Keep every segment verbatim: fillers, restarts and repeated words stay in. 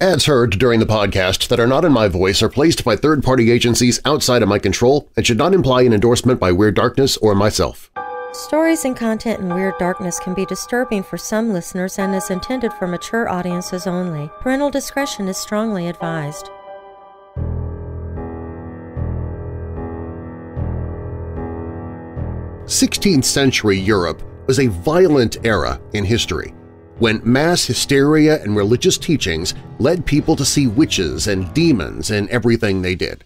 Ads heard during the podcast that are not in my voice are placed by third-party agencies outside of my control and should not imply an endorsement by Weird Darkness or myself. Stories and content in Weird Darkness can be disturbing for some listeners and is intended for mature audiences only. Parental discretion is strongly advised. sixteenth century Europe was a violent era in history, when mass hysteria and religious teachings led people to see witches and demons in everything they did.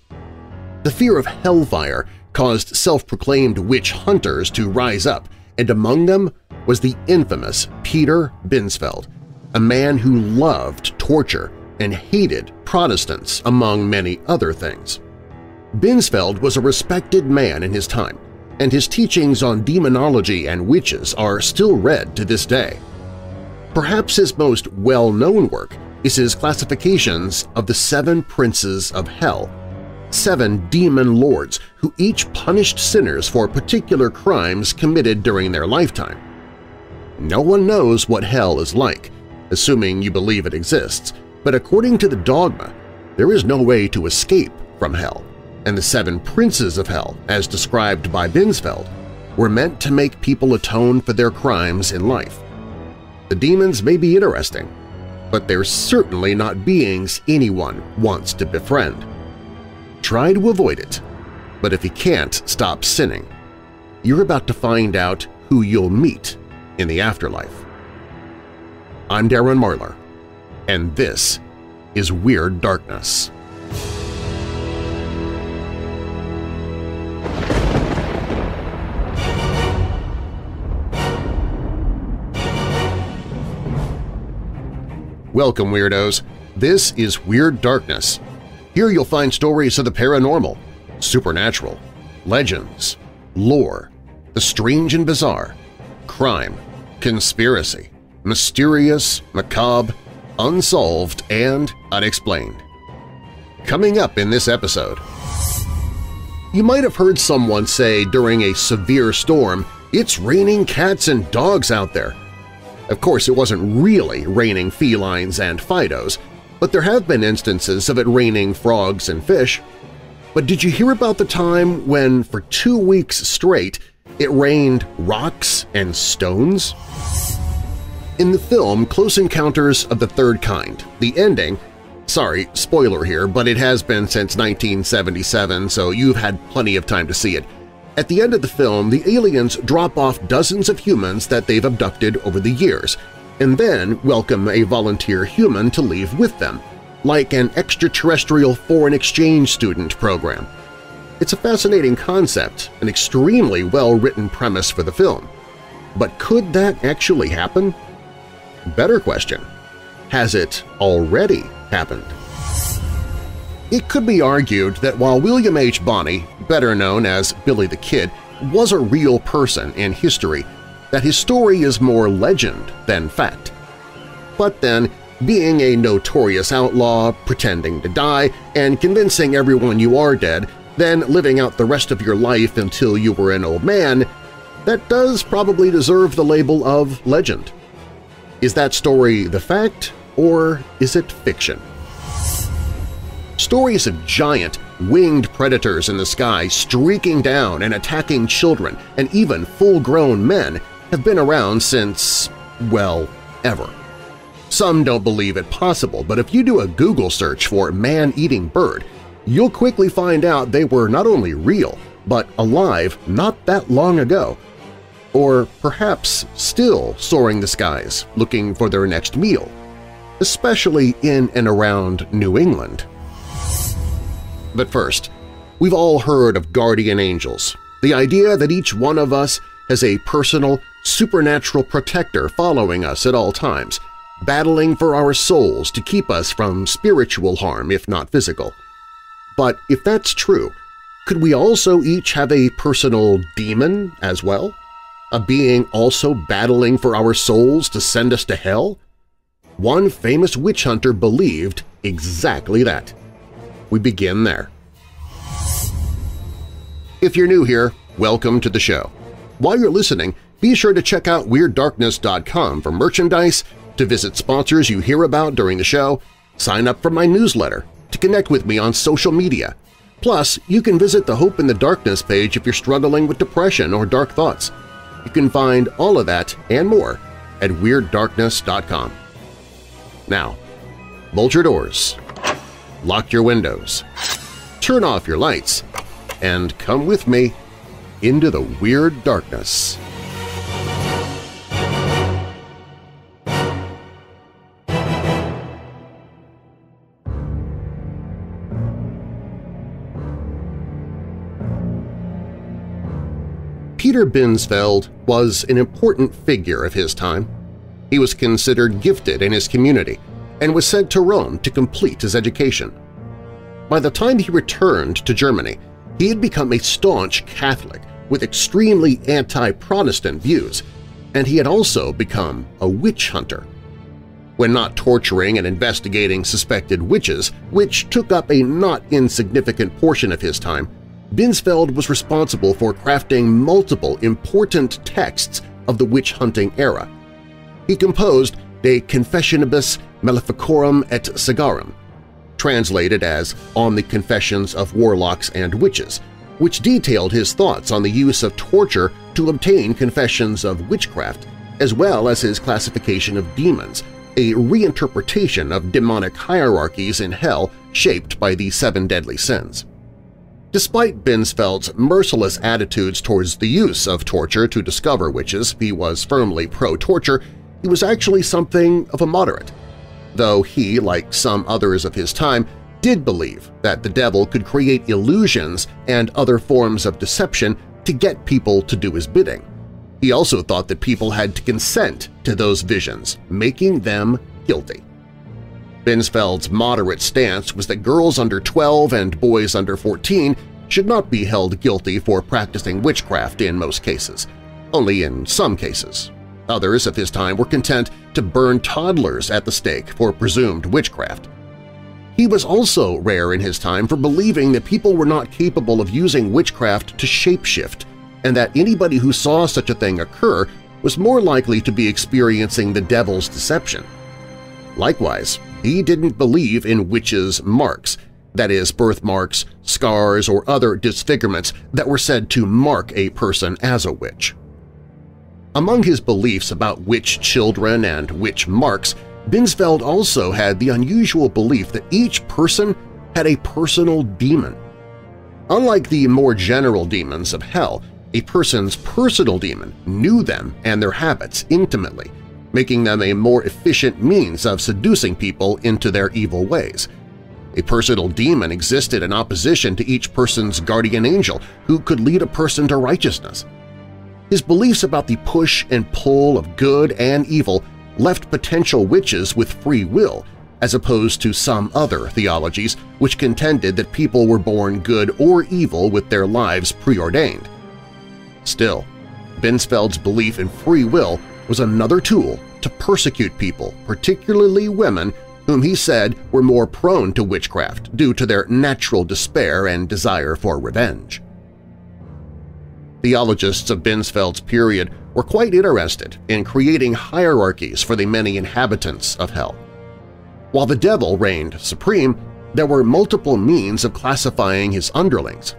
The fear of hellfire caused self-proclaimed witch hunters to rise up, and among them was the infamous Peter Binsfeld, a man who loved torture and hated Protestants, among many other things. Binsfeld was a respected man in his time, and his teachings on demonology and witches are still read to this day. Perhaps his most well-known work is his classifications of the Seven Princes of Hell, seven demon lords who each punished sinners for particular crimes committed during their lifetime. No one knows what hell is like, assuming you believe it exists, but according to the dogma, there is no way to escape from hell, and the Seven Princes of Hell, as described by Binsfeld, were meant to make people atone for their crimes in life. The demons may be interesting, but they're certainly not beings anyone wants to befriend. Try to avoid it, but if you can't stop sinning, you're about to find out who you'll meet in the afterlife. I'm Darren Marlar, and this is Weird Darkness. Welcome, Weirdos! This is Weird Darkness. Here you'll find stories of the paranormal, supernatural, legends, lore, the strange and bizarre, crime, conspiracy, mysterious, macabre, unsolved, and unexplained. Coming up in this episode… You might have heard someone say during a severe storm, "It's raining cats and dogs out there." Of course, it wasn't really raining felines and fidos, but there have been instances of it raining frogs and fish. But did you hear about the time when, for two weeks straight, it rained rocks and stones? In the film Close Encounters of the Third Kind, the ending – sorry, spoiler here, but it has been since nineteen seventy-seven, so you've had plenty of time to see it. At the end of the film, the aliens drop off dozens of humans that they've abducted over the years, and then welcome a volunteer human to leave with them, like an extraterrestrial foreign exchange student program. It's a fascinating concept, an extremely well-written premise for the film. But could that actually happen? Better question, has it already happened? It could be argued that while William H. Bonney, better known as Billy the Kid, was a real person in history, that his story is more legend than fact. But then, being a notorious outlaw, pretending to die, and convincing everyone you are dead, then living out the rest of your life until you were an old man, that does probably deserve the label of legend. Is that story the fact, or is it fiction? Stories of giant, winged predators in the sky streaking down and attacking children and even full-grown men have been around since, well, ever. Some don't believe it possible, but if you do a Google search for man-eating bird, you'll quickly find out they were not only real, but alive not that long ago, or perhaps still soaring the skies looking for their next meal, especially in and around New England. But first, we've all heard of guardian angels, the idea that each one of us has a personal, supernatural protector following us at all times, battling for our souls to keep us from spiritual harm if not physical. But if that's true, could we also each have a personal demon as well? A being also battling for our souls to send us to hell? One famous witch hunter believed exactly that. We begin there. If you're new here, welcome to the show. While you're listening, be sure to check out Weird Darkness dot com for merchandise, to visit sponsors you hear about during the show, sign up for my newsletter, to connect with me on social media. Plus, you can visit the Hope in the Darkness page if you're struggling with depression or dark thoughts. You can find all of that and more at Weird Darkness dot com. Now, bolt your doors, lock your windows, turn off your lights, and come with me into the Weird Darkness. Peter Binsfeld was an important figure of his time. He was considered gifted in his community and was sent to Rome to complete his education. By the time he returned to Germany, he had become a staunch Catholic with extremely anti-Protestant views, and he had also become a witch hunter. When not torturing and investigating suspected witches, which took up a not insignificant portion of his time, Binsfeld was responsible for crafting multiple important texts of the witch-hunting era. He composed De Confessionibus Maleficorum et Sagarum, translated as On the Confessions of Warlocks and Witches, which detailed his thoughts on the use of torture to obtain confessions of witchcraft, as well as his classification of demons, a reinterpretation of demonic hierarchies in hell shaped by the Seven Deadly Sins. Despite Binsfeld's merciless attitudes towards the use of torture to discover witches, he was firmly pro-torture, he was actually something of a moderate, though he, like some others of his time, did believe that the devil could create illusions and other forms of deception to get people to do his bidding. He also thought that people had to consent to those visions, making them guilty. Binsfeld's moderate stance was that girls under twelve and boys under fourteen should not be held guilty for practicing witchcraft in most cases, only in some cases. Others of his time were content to burn toddlers at the stake for presumed witchcraft. He was also rare in his time for believing that people were not capable of using witchcraft to shapeshift, and that anybody who saw such a thing occur was more likely to be experiencing the devil's deception. Likewise, he didn't believe in witches' marks, that is, birthmarks, scars, or other disfigurements that were said to mark a person as a witch. Among his beliefs about witch children and witch marks, Binsfeld also had the unusual belief that each person had a personal demon. Unlike the more general demons of hell, a person's personal demon knew them and their habits intimately, making them a more efficient means of seducing people into their evil ways. A personal demon existed in opposition to each person's guardian angel who could lead a person to righteousness. His beliefs about the push and pull of good and evil left potential witches with free will, as opposed to some other theologies which contended that people were born good or evil with their lives preordained. Still, Binsfeld's belief in free will was another tool to persecute people, particularly women, whom he said were more prone to witchcraft due to their natural despair and desire for revenge. Theologists of Binsfeld's period were quite interested in creating hierarchies for the many inhabitants of hell. While the devil reigned supreme, there were multiple means of classifying his underlings.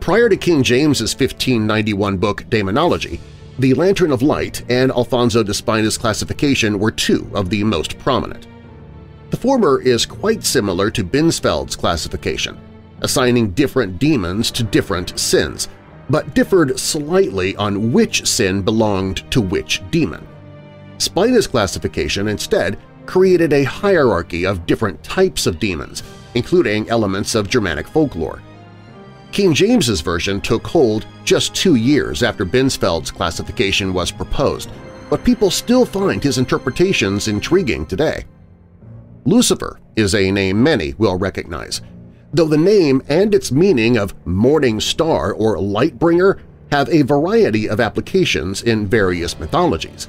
Prior to King James's fifteen ninety-one book Demonology, The Lantern of Light and Alfonso de Spina's classification were two of the most prominent. The former is quite similar to Binsfeld's classification, assigning different demons to different sins, but differed slightly on which sin belonged to which demon. Spina's classification instead created a hierarchy of different types of demons, including elements of Germanic folklore. King James's version took hold just two years after Binsfeld's classification was proposed, but people still find his interpretations intriguing today. Lucifer is a name many will recognize, though the name and its meaning of morning star or lightbringer have a variety of applications in various mythologies.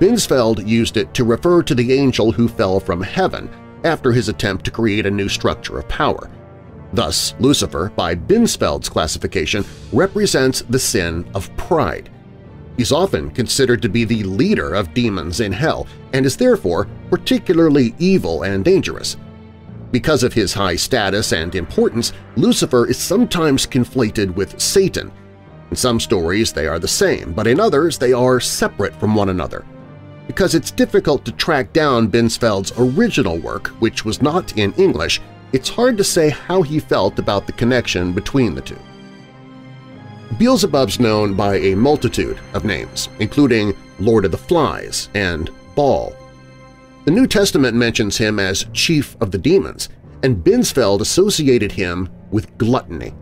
Binsfeld used it to refer to the angel who fell from heaven after his attempt to create a new structure of power. Thus, Lucifer, by Binsfeld's classification, represents the sin of pride. He's often considered to be the leader of demons in hell and is therefore particularly evil and dangerous. Because of his high status and importance, Lucifer is sometimes conflated with Satan. In some stories they are the same, but in others they are separate from one another. Because it's difficult to track down Binsfeld's original work, which was not in English, it's hard to say how he felt about the connection between the two. Beelzebub's known by a multitude of names, including Lord of the Flies and Baal. The New Testament mentions him as Chief of the Demons, and Binsfeld associated him with gluttony.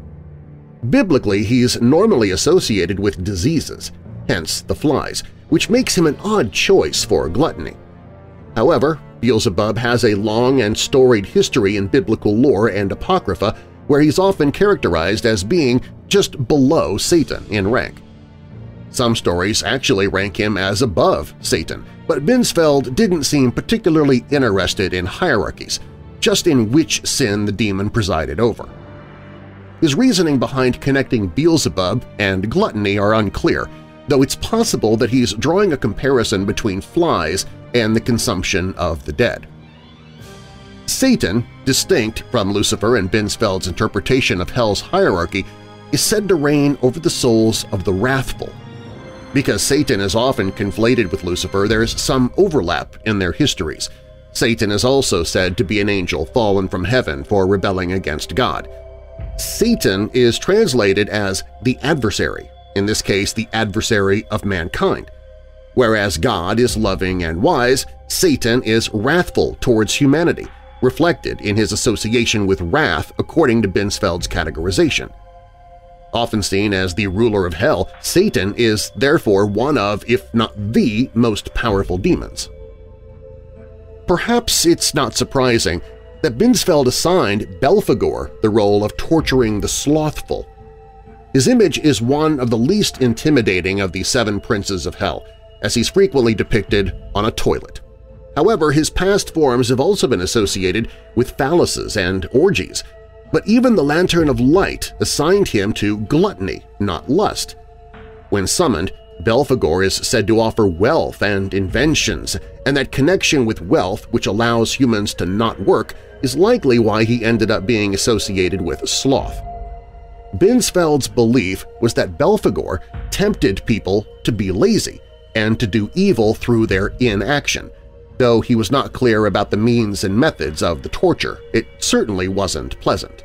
Biblically, he's normally associated with diseases, hence the flies, which makes him an odd choice for gluttony. However, Beelzebub has a long and storied history in biblical lore and apocrypha where he's often characterized as being just below Satan in rank. Some stories actually rank him as above Satan, but Binsfeld didn't seem particularly interested in hierarchies, just in which sin the demon presided over. His reasoning behind connecting Beelzebub and gluttony are unclear, though it's possible that he's drawing a comparison between flies and the consumption of the dead. Satan, distinct from Lucifer and Binsfeld's interpretation of Hell's hierarchy, is said to reign over the souls of the wrathful. Because Satan is often conflated with Lucifer, there is some overlap in their histories. Satan is also said to be an angel fallen from heaven for rebelling against God. Satan is translated as the adversary, in this case the adversary of mankind. Whereas God is loving and wise, Satan is wrathful towards humanity, reflected in his association with wrath according to Binsfeld's categorization. Often seen as the ruler of hell, Satan is therefore one of, if not the, most powerful demons. Perhaps it's not surprising that Binsfeld assigned Belphegor the role of torturing the slothful. His image is one of the least intimidating of the Seven Princes of Hell, as he's frequently depicted on a toilet. However, his past forms have also been associated with phalluses and orgies, but even the Lantern of Light assigned him to gluttony, not lust. When summoned, Belphegor is said to offer wealth and inventions, and that connection with wealth, which allows humans to not work, is likely why he ended up being associated with sloth. Binsfeld's belief was that Belphegor tempted people to be lazy and to do evil through their inaction, though he was not clear about the means and methods of the torture. It certainly wasn't pleasant.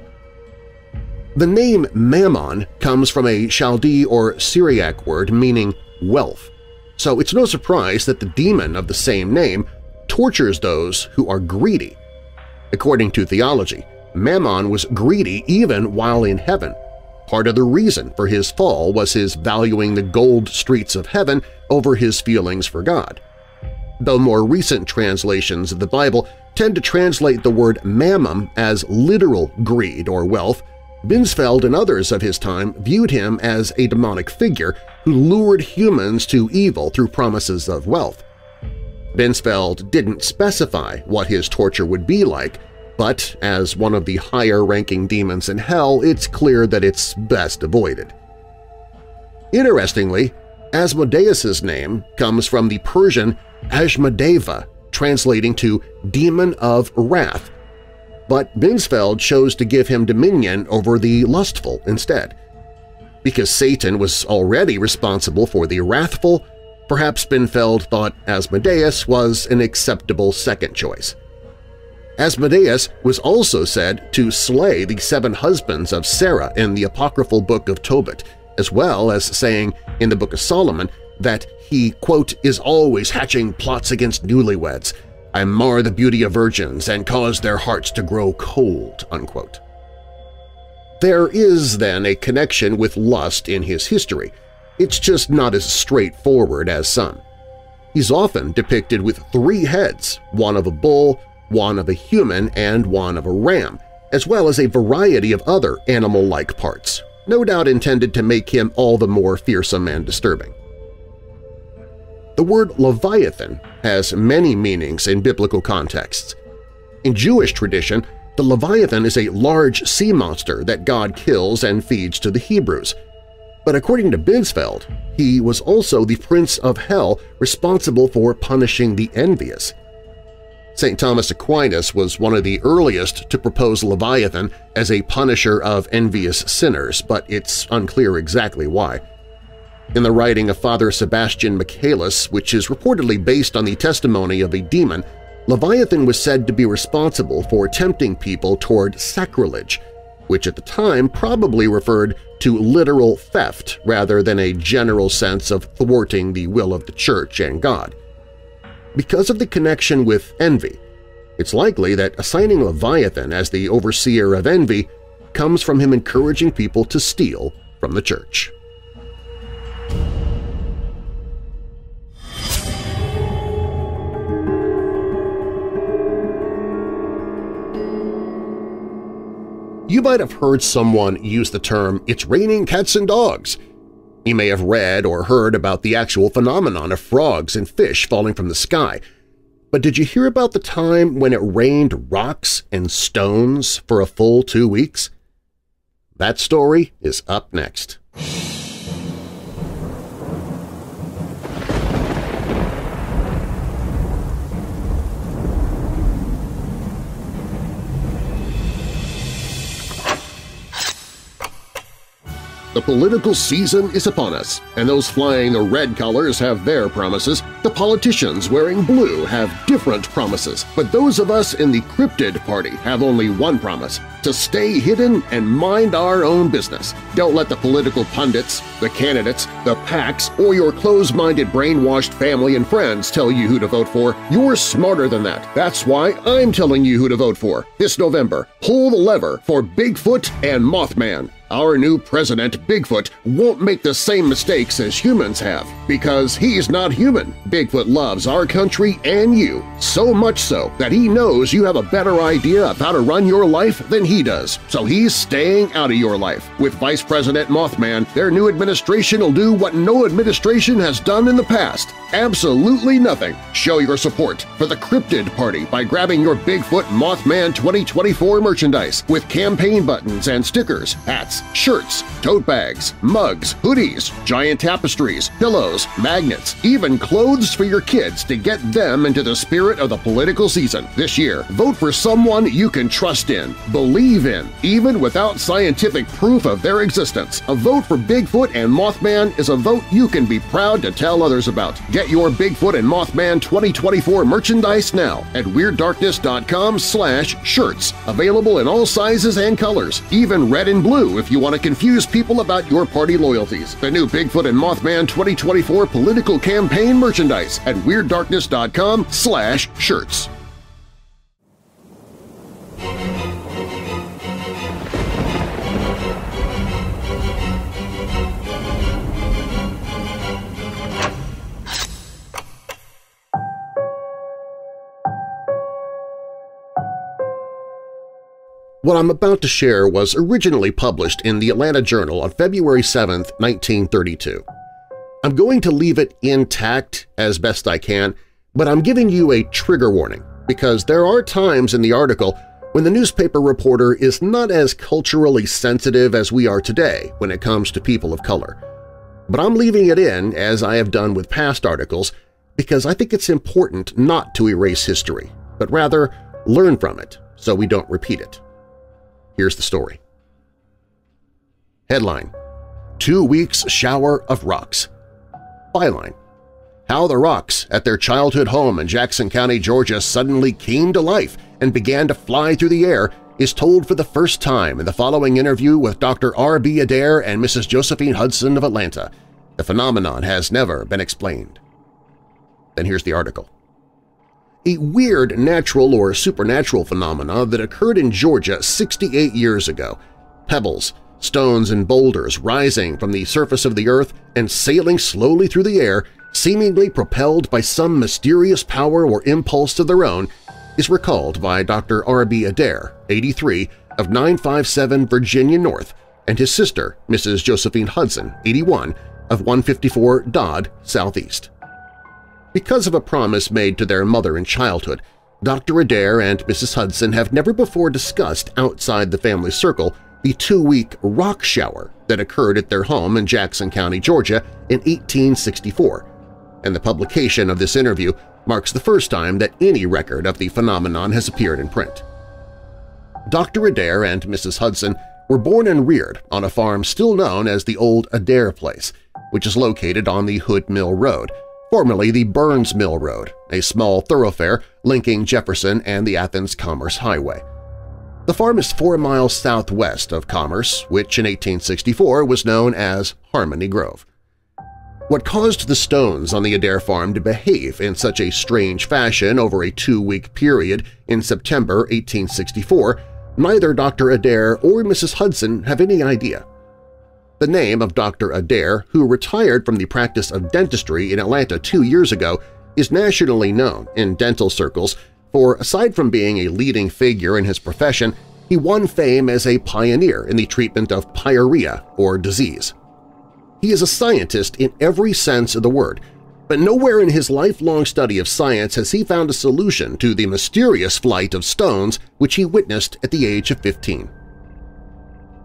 The name Mammon comes from a Chaldee or Syriac word meaning wealth, so it's no surprise that the demon of the same name tortures those who are greedy. According to theology, Mammon was greedy even while in heaven. Part of the reason for his fall was his valuing the gold streets of heaven over his feelings for God. Though more recent translations of the Bible tend to translate the word mammon as literal greed or wealth, Binsfeld and others of his time viewed him as a demonic figure who lured humans to evil through promises of wealth. Binsfeld didn't specify what his torture would be like, but as one of the higher-ranking demons in hell, it's clear that it's best avoided. Interestingly, Asmodeus's name comes from the Persian Asmodeva, translating to Demon of Wrath, but Binsfeld chose to give him dominion over the lustful instead. Because Satan was already responsible for the wrathful, perhaps Binsfeld thought Asmodeus was an acceptable second choice. Asmodeus was also said to slay the seven husbands of Sarah in the apocryphal Book of Tobit, as well as saying in the Book of Solomon that he, quote, is always hatching plots against newlyweds. I mar the beauty of virgins and cause their hearts to grow cold, unquote. There is, then, a connection with lust in his history. It's just not as straightforward as some. He's often depicted with three heads, one of a bull, one of a human, and one of a ram, as well as a variety of other animal-like parts, no doubt intended to make him all the more fearsome and disturbing. The word Leviathan has many meanings in biblical contexts. In Jewish tradition, the Leviathan is a large sea monster that God kills and feeds to the Hebrews. But according to Binsfeld, he was also the prince of hell responsible for punishing the envious. Saint Thomas Aquinas was one of the earliest to propose Leviathan as a punisher of envious sinners, but it's unclear exactly why. In the writing of Father Sebastian Michaelis, which is reportedly based on the testimony of a demon, Leviathan was said to be responsible for tempting people toward sacrilege, which at the time probably referred to literal theft rather than a general sense of thwarting the will of the Church and God. Because of the connection with envy, it's likely that assigning Leviathan as the overseer of envy comes from him encouraging people to steal from the Church. You might have heard someone use the term, "It's raining cats and dogs." You may have read or heard about the actual phenomenon of frogs and fish falling from the sky, but did you hear about the time when it rained rocks and stones for a full two weeks? That story is up next. The political season is upon us, and those flying the red colors have their promises. The politicians wearing blue have different promises, but those of us in the cryptid party have only one promise – to stay hidden and mind our own business. Don't let the political pundits, the candidates, the PACs, or your closed-minded brainwashed family and friends tell you who to vote for. You're smarter than that. That's why I'm telling you who to vote for. This November, pull the lever for Bigfoot and Mothman. Our new president, Bigfoot, won't make the same mistakes as humans have, because he's not human. Bigfoot loves our country and you, so much so that he knows you have a better idea of how to run your life than he does, so he's staying out of your life. With Vice President Mothman, their new administration will do what no administration has done in the past – absolutely nothing. Show your support for the Cryptid Party by grabbing your Bigfoot Mothman twenty twenty-four merchandise with campaign buttons and stickers, hats, shirts, tote bags, mugs, hoodies, giant tapestries, pillows, magnets, even clothes for your kids to get them into the spirit of the political season. This year, vote for someone you can trust in, believe in, even without scientific proof of their existence. A vote for Bigfoot and Mothman is a vote you can be proud to tell others about. Get your Bigfoot and Mothman twenty twenty-four merchandise now at Weird Darkness dot com slash shirts, available in all sizes and colors, even red and blue if you want to confuse people about your party loyalties. The new Bigfoot and Mothman twenty twenty-four political campaign merchandise at Weird Darkness dot com slash shirts. What I'm about to share was originally published in the Atlanta Journal on February seventh, nineteen thirty-two. I'm going to leave it intact as best I can, but I'm giving you a trigger warning because there are times in the article when the newspaper reporter is not as culturally sensitive as we are today when it comes to people of color. But I'm leaving it in, as I have done with past articles, because I think it's important not to erase history, but rather learn from it so we don't repeat it. Here's the story. Headline: Two Weeks Shower of Rocks. Byline: How the rocks at their childhood home in Jackson County, Georgia suddenly came to life and began to fly through the air is told for the first time in the following interview with Doctor R B Adair and Missus Josephine Hudson of Atlanta. The phenomenon has never been explained. Then here's the article. A weird natural or supernatural phenomena that occurred in Georgia sixty-eight years ago, pebbles, stones and boulders rising from the surface of the earth and sailing slowly through the air, seemingly propelled by some mysterious power or impulse of their own, is recalled by Doctor R B Adair, eighty-three, of nine five seven Virginia North, and his sister, Missus Josephine Hudson, eighty-one, of one fifty-four Dodd Southeast. Because of a promise made to their mother in childhood, Doctor Adair and Missus Hudson have never before discussed outside the family circle the two-week rock shower that occurred at their home in Jackson County, Georgia in eighteen sixty-four, and the publication of this interview marks the first time that any record of the phenomenon has appeared in print. Doctor Adair and Missus Hudson were born and reared on a farm still known as the Old Adair Place, which is located on the Hood Mill Road, formerly the Burns Mill Road, a small thoroughfare linking Jefferson and the Athens Commerce Highway. The farm is four miles southwest of Commerce, which in eighteen sixty-four was known as Harmony Grove. What caused the stones on the Adair farm to behave in such a strange fashion over a two-week period in September eighteen sixty-four, neither Doctor Adair or Missus Hudson have any idea. The name of Doctor Adair, who retired from the practice of dentistry in Atlanta two years ago, is nationally known in dental circles, for aside from being a leading figure in his profession, he won fame as a pioneer in the treatment of pyorrhea or disease. He is a scientist in every sense of the word, but nowhere in his lifelong study of science has he found a solution to the mysterious flight of stones which he witnessed at the age of fifteen.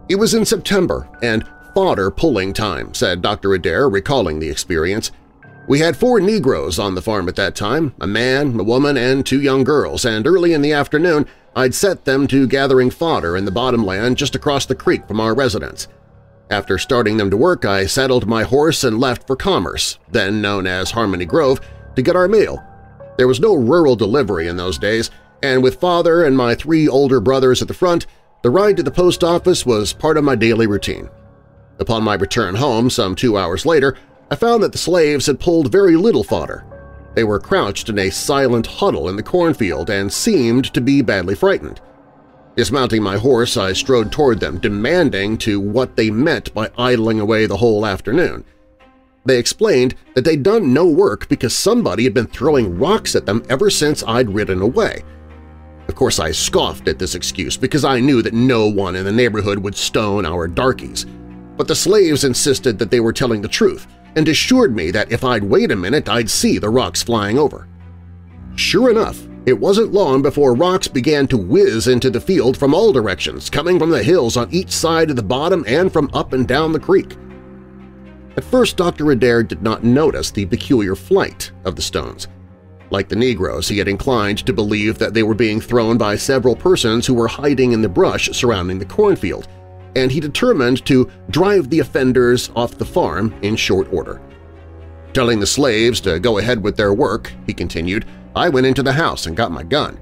"It was in September and fodder-pulling time," said Doctor Adair, recalling the experience. "We had four Negroes on the farm at that time, a man, a woman, and two young girls, and early in the afternoon I'd set them to gathering fodder in the bottom land just across the creek from our residence. After starting them to work, I saddled my horse and left for Commerce, then known as Harmony Grove, to get our mail. There was no rural delivery in those days, and with father and my three older brothers at the front, the ride to the post office was part of my daily routine. Upon my return home some two hours later, I found that the slaves had pulled very little fodder. They were crouched in a silent huddle in the cornfield and seemed to be badly frightened. Dismounting my horse, I strode toward them, demanding to what they meant by idling away the whole afternoon. They explained that they'd done no work because somebody had been throwing rocks at them ever since I'd ridden away. Of course, I scoffed at this excuse because I knew that no one in the neighborhood would stone our darkies. But the slaves insisted that they were telling the truth and assured me that if I'd wait a minute, I'd see the rocks flying over. Sure enough, it wasn't long before rocks began to whiz into the field from all directions, coming from the hills on each side of the bottom and from up and down the creek." At first, Doctor Adair did not notice the peculiar flight of the stones. Like the Negroes, he had inclined to believe that they were being thrown by several persons who were hiding in the brush surrounding the cornfield, and he determined to drive the offenders off the farm in short order. "Telling the slaves to go ahead with their work," he continued, "I went into the house and got my gun.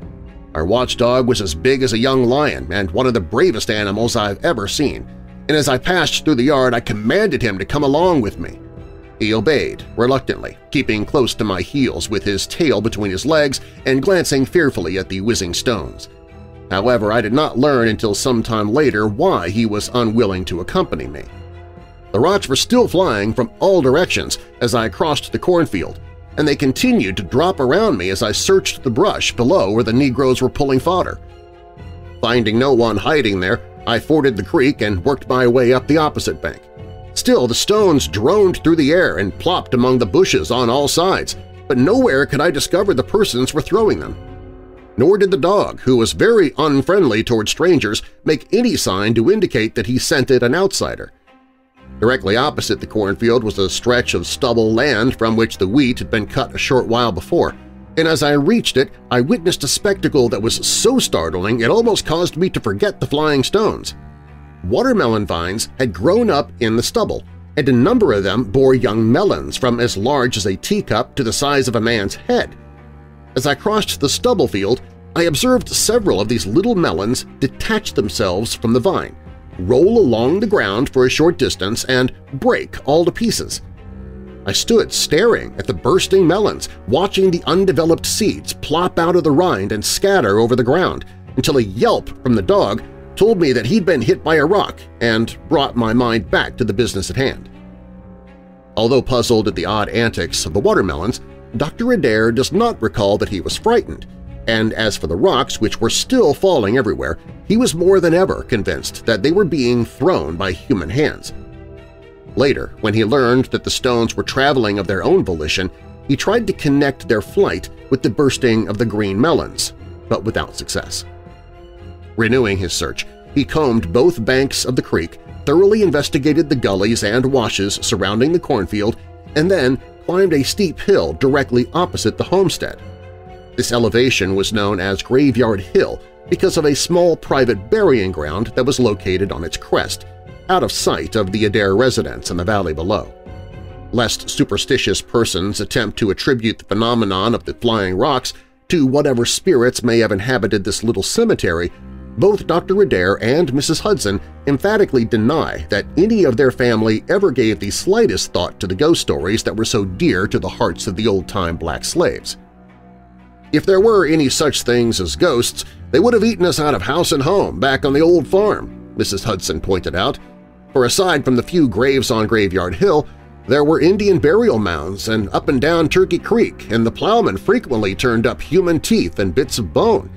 Our watchdog was as big as a young lion and one of the bravest animals I've ever seen, and as I passed through the yard I commanded him to come along with me. He obeyed, reluctantly, keeping close to my heels with his tail between his legs and glancing fearfully at the whizzing stones. However, I did not learn until some time later why he was unwilling to accompany me. The rocks were still flying from all directions as I crossed the cornfield, and they continued to drop around me as I searched the brush below where the Negroes were pulling fodder. Finding no one hiding there, I forded the creek and worked my way up the opposite bank. Still, the stones droned through the air and plopped among the bushes on all sides, but nowhere could I discover the persons were throwing them. Nor did the dog, who was very unfriendly toward strangers, make any sign to indicate that he scented an outsider. Directly opposite the cornfield was a stretch of stubble land from which the wheat had been cut a short while before, and as I reached it, I witnessed a spectacle that was so startling it almost caused me to forget the flying stones. Watermelon vines had grown up in the stubble, and a number of them bore young melons from as large as a teacup to the size of a man's head. As I crossed the stubble field, I observed several of these little melons detach themselves from the vine, roll along the ground for a short distance, and break all to pieces. I stood staring at the bursting melons, watching the undeveloped seeds plop out of the rind and scatter over the ground, until a yelp from the dog told me that he'd been hit by a rock and brought my mind back to the business at hand." Although puzzled at the odd antics of the watermelons, Doctor Adair does not recall that he was frightened, and as for the rocks, which were still falling everywhere, he was more than ever convinced that they were being thrown by human hands. Later, when he learned that the stones were traveling of their own volition, he tried to connect their flight with the bursting of the green melons, but without success. Renewing his search, he combed both banks of the creek, thoroughly investigated the gullies and washes surrounding the cornfield, and then climbed a steep hill directly opposite the homestead. This elevation was known as Graveyard Hill because of a small private burying ground that was located on its crest, out of sight of the Adair residents in the valley below. Lest superstitious persons attempt to attribute the phenomenon of the flying rocks to whatever spirits may have inhabited this little cemetery, both Doctor Adair and Missus Hudson emphatically deny that any of their family ever gave the slightest thought to the ghost stories that were so dear to the hearts of the old-time black slaves. If there were any such things as ghosts, they would have eaten us out of house and home back on the old farm, Missus Hudson pointed out, for aside from the few graves on Graveyard Hill, there were Indian burial mounds and up and down Turkey Creek, and the plowman frequently turned up human teeth and bits of bone.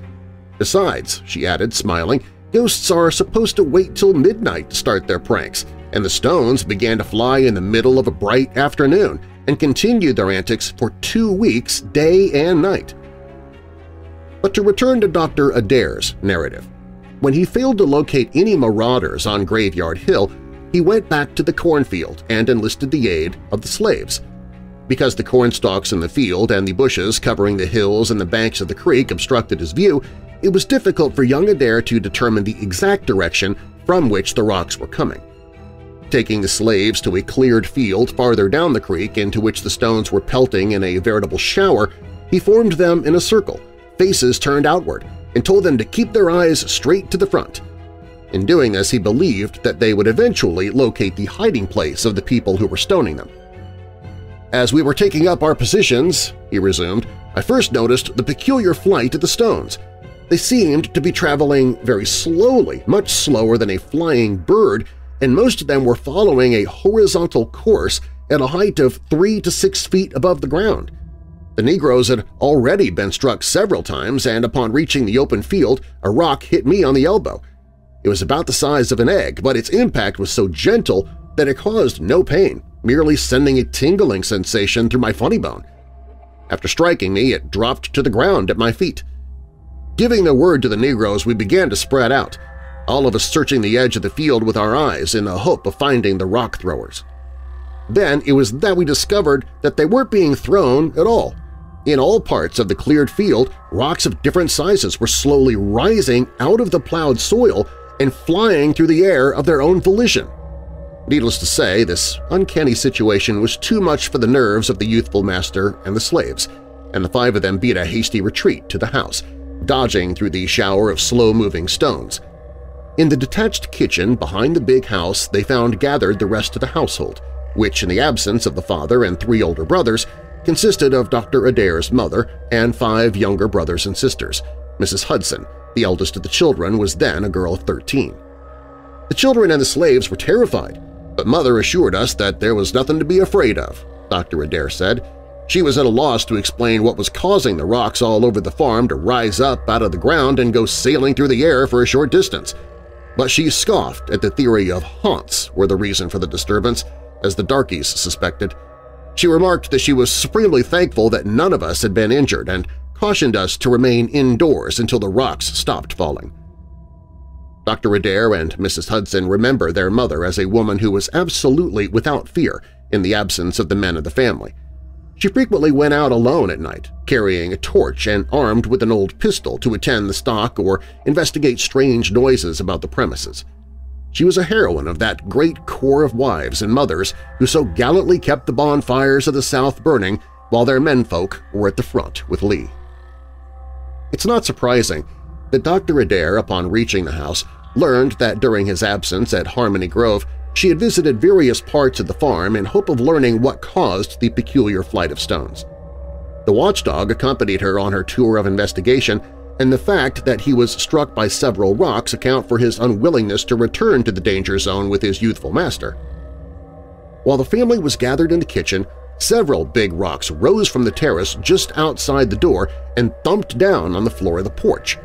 Besides, she added, smiling, ghosts are supposed to wait till midnight to start their pranks, and the stones began to fly in the middle of a bright afternoon and continued their antics for two weeks, day and night. But to return to Doctor Adair's narrative. When he failed to locate any marauders on Graveyard Hill, he went back to the cornfield and enlisted the aid of the slaves. Because the cornstalks in the field and the bushes covering the hills and the banks of the creek obstructed his view, it was difficult for young Adair to determine the exact direction from which the rocks were coming. Taking the slaves to a cleared field farther down the creek into which the stones were pelting in a veritable shower, he formed them in a circle, faces turned outward, and told them to keep their eyes straight to the front. In doing this, he believed that they would eventually locate the hiding place of the people who were stoning them. "As we were taking up our positions," he resumed, "I first noticed the peculiar flight of the stones. They seemed to be traveling very slowly, much slower than a flying bird, and most of them were following a horizontal course at a height of three to six feet above the ground. The Negroes had already been struck several times, and upon reaching the open field, a rock hit me on the elbow. It was about the size of an egg, but its impact was so gentle that it caused no pain, merely sending a tingling sensation through my funny bone. After striking me, it dropped to the ground at my feet. Giving the word to the Negroes, we began to spread out, all of us searching the edge of the field with our eyes in the hope of finding the rock throwers. Then it was that we discovered that they weren't being thrown at all. In all parts of the cleared field, rocks of different sizes were slowly rising out of the plowed soil and flying through the air of their own volition." Needless to say, this uncanny situation was too much for the nerves of the youthful master and the slaves, and the five of them beat a hasty retreat to the house, dodging through the shower of slow-moving stones. In the detached kitchen behind the big house, they found gathered the rest of the household, which, in the absence of the father and three older brothers, consisted of Doctor Adair's mother and five younger brothers and sisters. Missus Hudson, the eldest of the children, was then a girl of thirteen. The children and the slaves were terrified, but Mother assured us that there was nothing to be afraid of, Doctor Adair said. She was at a loss to explain what was causing the rocks all over the farm to rise up out of the ground and go sailing through the air for a short distance. But she scoffed at the theory of haunts were the reason for the disturbance, as the darkies suspected. She remarked that she was supremely thankful that none of us had been injured and cautioned us to remain indoors until the rocks stopped falling. Doctor Adair and Missus Hudson remember their mother as a woman who was absolutely without fear in the absence of the men of the family. She frequently went out alone at night, carrying a torch and armed with an old pistol to attend the stock or investigate strange noises about the premises. She was a heroine of that great corps of wives and mothers who so gallantly kept the bonfires of the South burning while their menfolk were at the front with Lee. It's not surprising that Doctor Adair, upon reaching the house, learned that during his absence at Harmony Grove, she had visited various parts of the farm in hope of learning what caused the peculiar flight of stones. The watchdog accompanied her on her tour of investigation, and the fact that he was struck by several rocks account for his unwillingness to return to the danger zone with his youthful master. While the family was gathered in the kitchen, several big rocks rose from the terrace just outside the door and thumped down on the floor of the porch.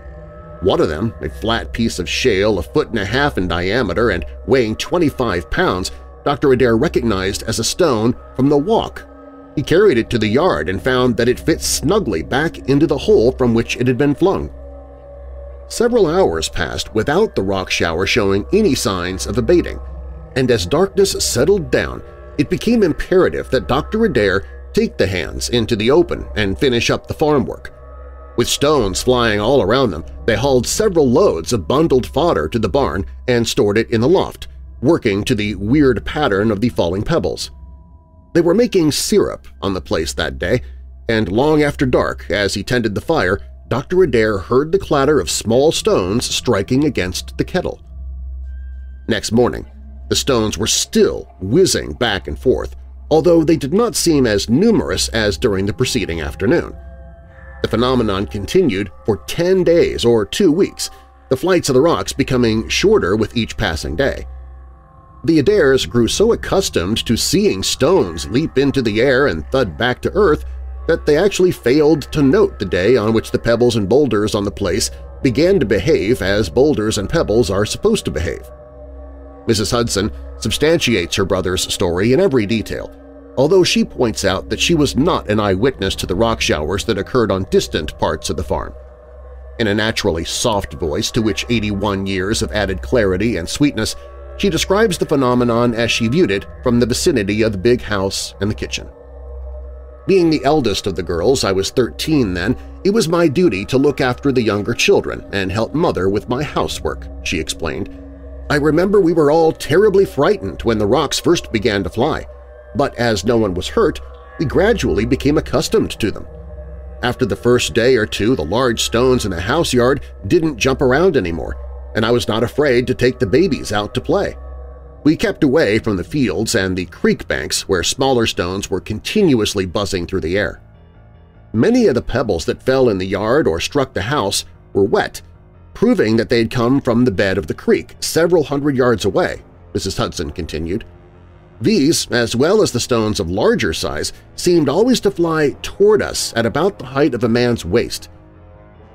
One of them, a flat piece of shale a foot and a half in diameter and weighing twenty-five pounds, Doctor Adair recognized as a stone from the walk. He carried it to the yard and found that it fit snugly back into the hole from which it had been flung. Several hours passed without the rock shower showing any signs of abating, and as darkness settled down, it became imperative that Doctor Adair take the hands into the open and finish up the farm work. With stones flying all around them, they hauled several loads of bundled fodder to the barn and stored it in the loft, working to the weird pattern of the falling pebbles. They were making syrup on the place that day, and long after dark, as he tended the fire, Doctor Adair heard the clatter of small stones striking against the kettle. Next morning, the stones were still whizzing back and forth, although they did not seem as numerous as during the preceding afternoon. The phenomenon continued for ten days or two weeks, the flights of the rocks becoming shorter with each passing day. The Adairs grew so accustomed to seeing stones leap into the air and thud back to earth that they actually failed to note the day on which the pebbles and boulders on the place began to behave as boulders and pebbles are supposed to behave. Missus Hudson substantiates her brother's story in every detail, although she points out that she was not an eyewitness to the rock showers that occurred on distant parts of the farm. In a naturally soft voice to which eighty-one years of added clarity and sweetness, she describes the phenomenon as she viewed it from the vicinity of the big house and the kitchen. Being the eldest of the girls, I was thirteen then, it was my duty to look after the younger children and help Mother with my housework, she explained. I remember we were all terribly frightened when the rocks first began to fly, but as no one was hurt, we gradually became accustomed to them. After the first day or two, the large stones in the house yard didn't jump around anymore, and I was not afraid to take the babies out to play. We kept away from the fields and the creek banks where smaller stones were continuously buzzing through the air. Many of the pebbles that fell in the yard or struck the house were wet, proving that they'd come from the bed of the creek several hundred yards away, Missus Hudson continued. These, as well as the stones of larger size, seemed always to fly toward us at about the height of a man's waist.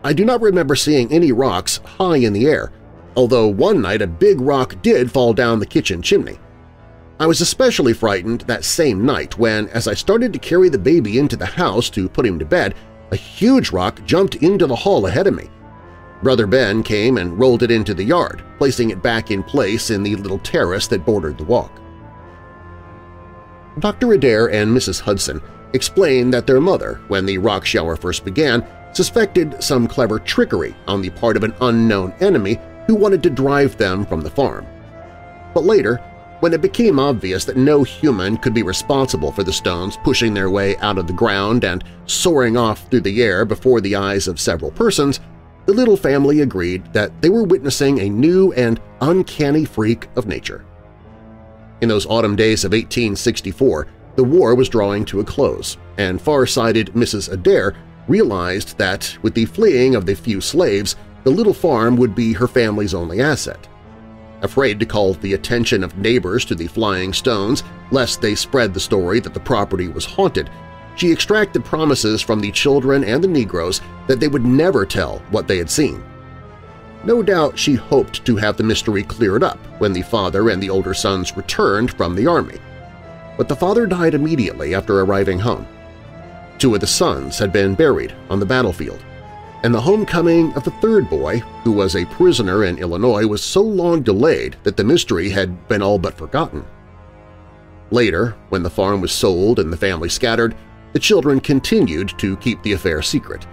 I do not remember seeing any rocks high in the air, although one night a big rock did fall down the kitchen chimney. I was especially frightened that same night when, as I started to carry the baby into the house to put him to bed, a huge rock jumped into the hall ahead of me. Brother Ben came and rolled it into the yard, placing it back in place in the little terrace that bordered the walk. Doctor Adair and Missus Hudson explained that their mother, when the rock shower first began, suspected some clever trickery on the part of an unknown enemy who wanted to drive them from the farm. But later, when it became obvious that no human could be responsible for the stones pushing their way out of the ground and soaring off through the air before the eyes of several persons, the little family agreed that they were witnessing a new and uncanny freak of nature. In those autumn days of eighteen sixty-four, the war was drawing to a close, and far-sighted Missus Adair realized that, with the fleeing of the few slaves, the little farm would be her family's only asset. Afraid to call the attention of neighbors to the flying stones lest they spread the story that the property was haunted, she extracted promises from the children and the Negroes that they would never tell what they had seen. No doubt she hoped to have the mystery cleared up when the father and the older sons returned from the army, but the father died immediately after arriving home. Two of the sons had been buried on the battlefield, and the homecoming of the third boy, who was a prisoner in Illinois, was so long delayed that the mystery had been all but forgotten. Later, when the farm was sold and the family scattered, the children continued to keep the affair secret,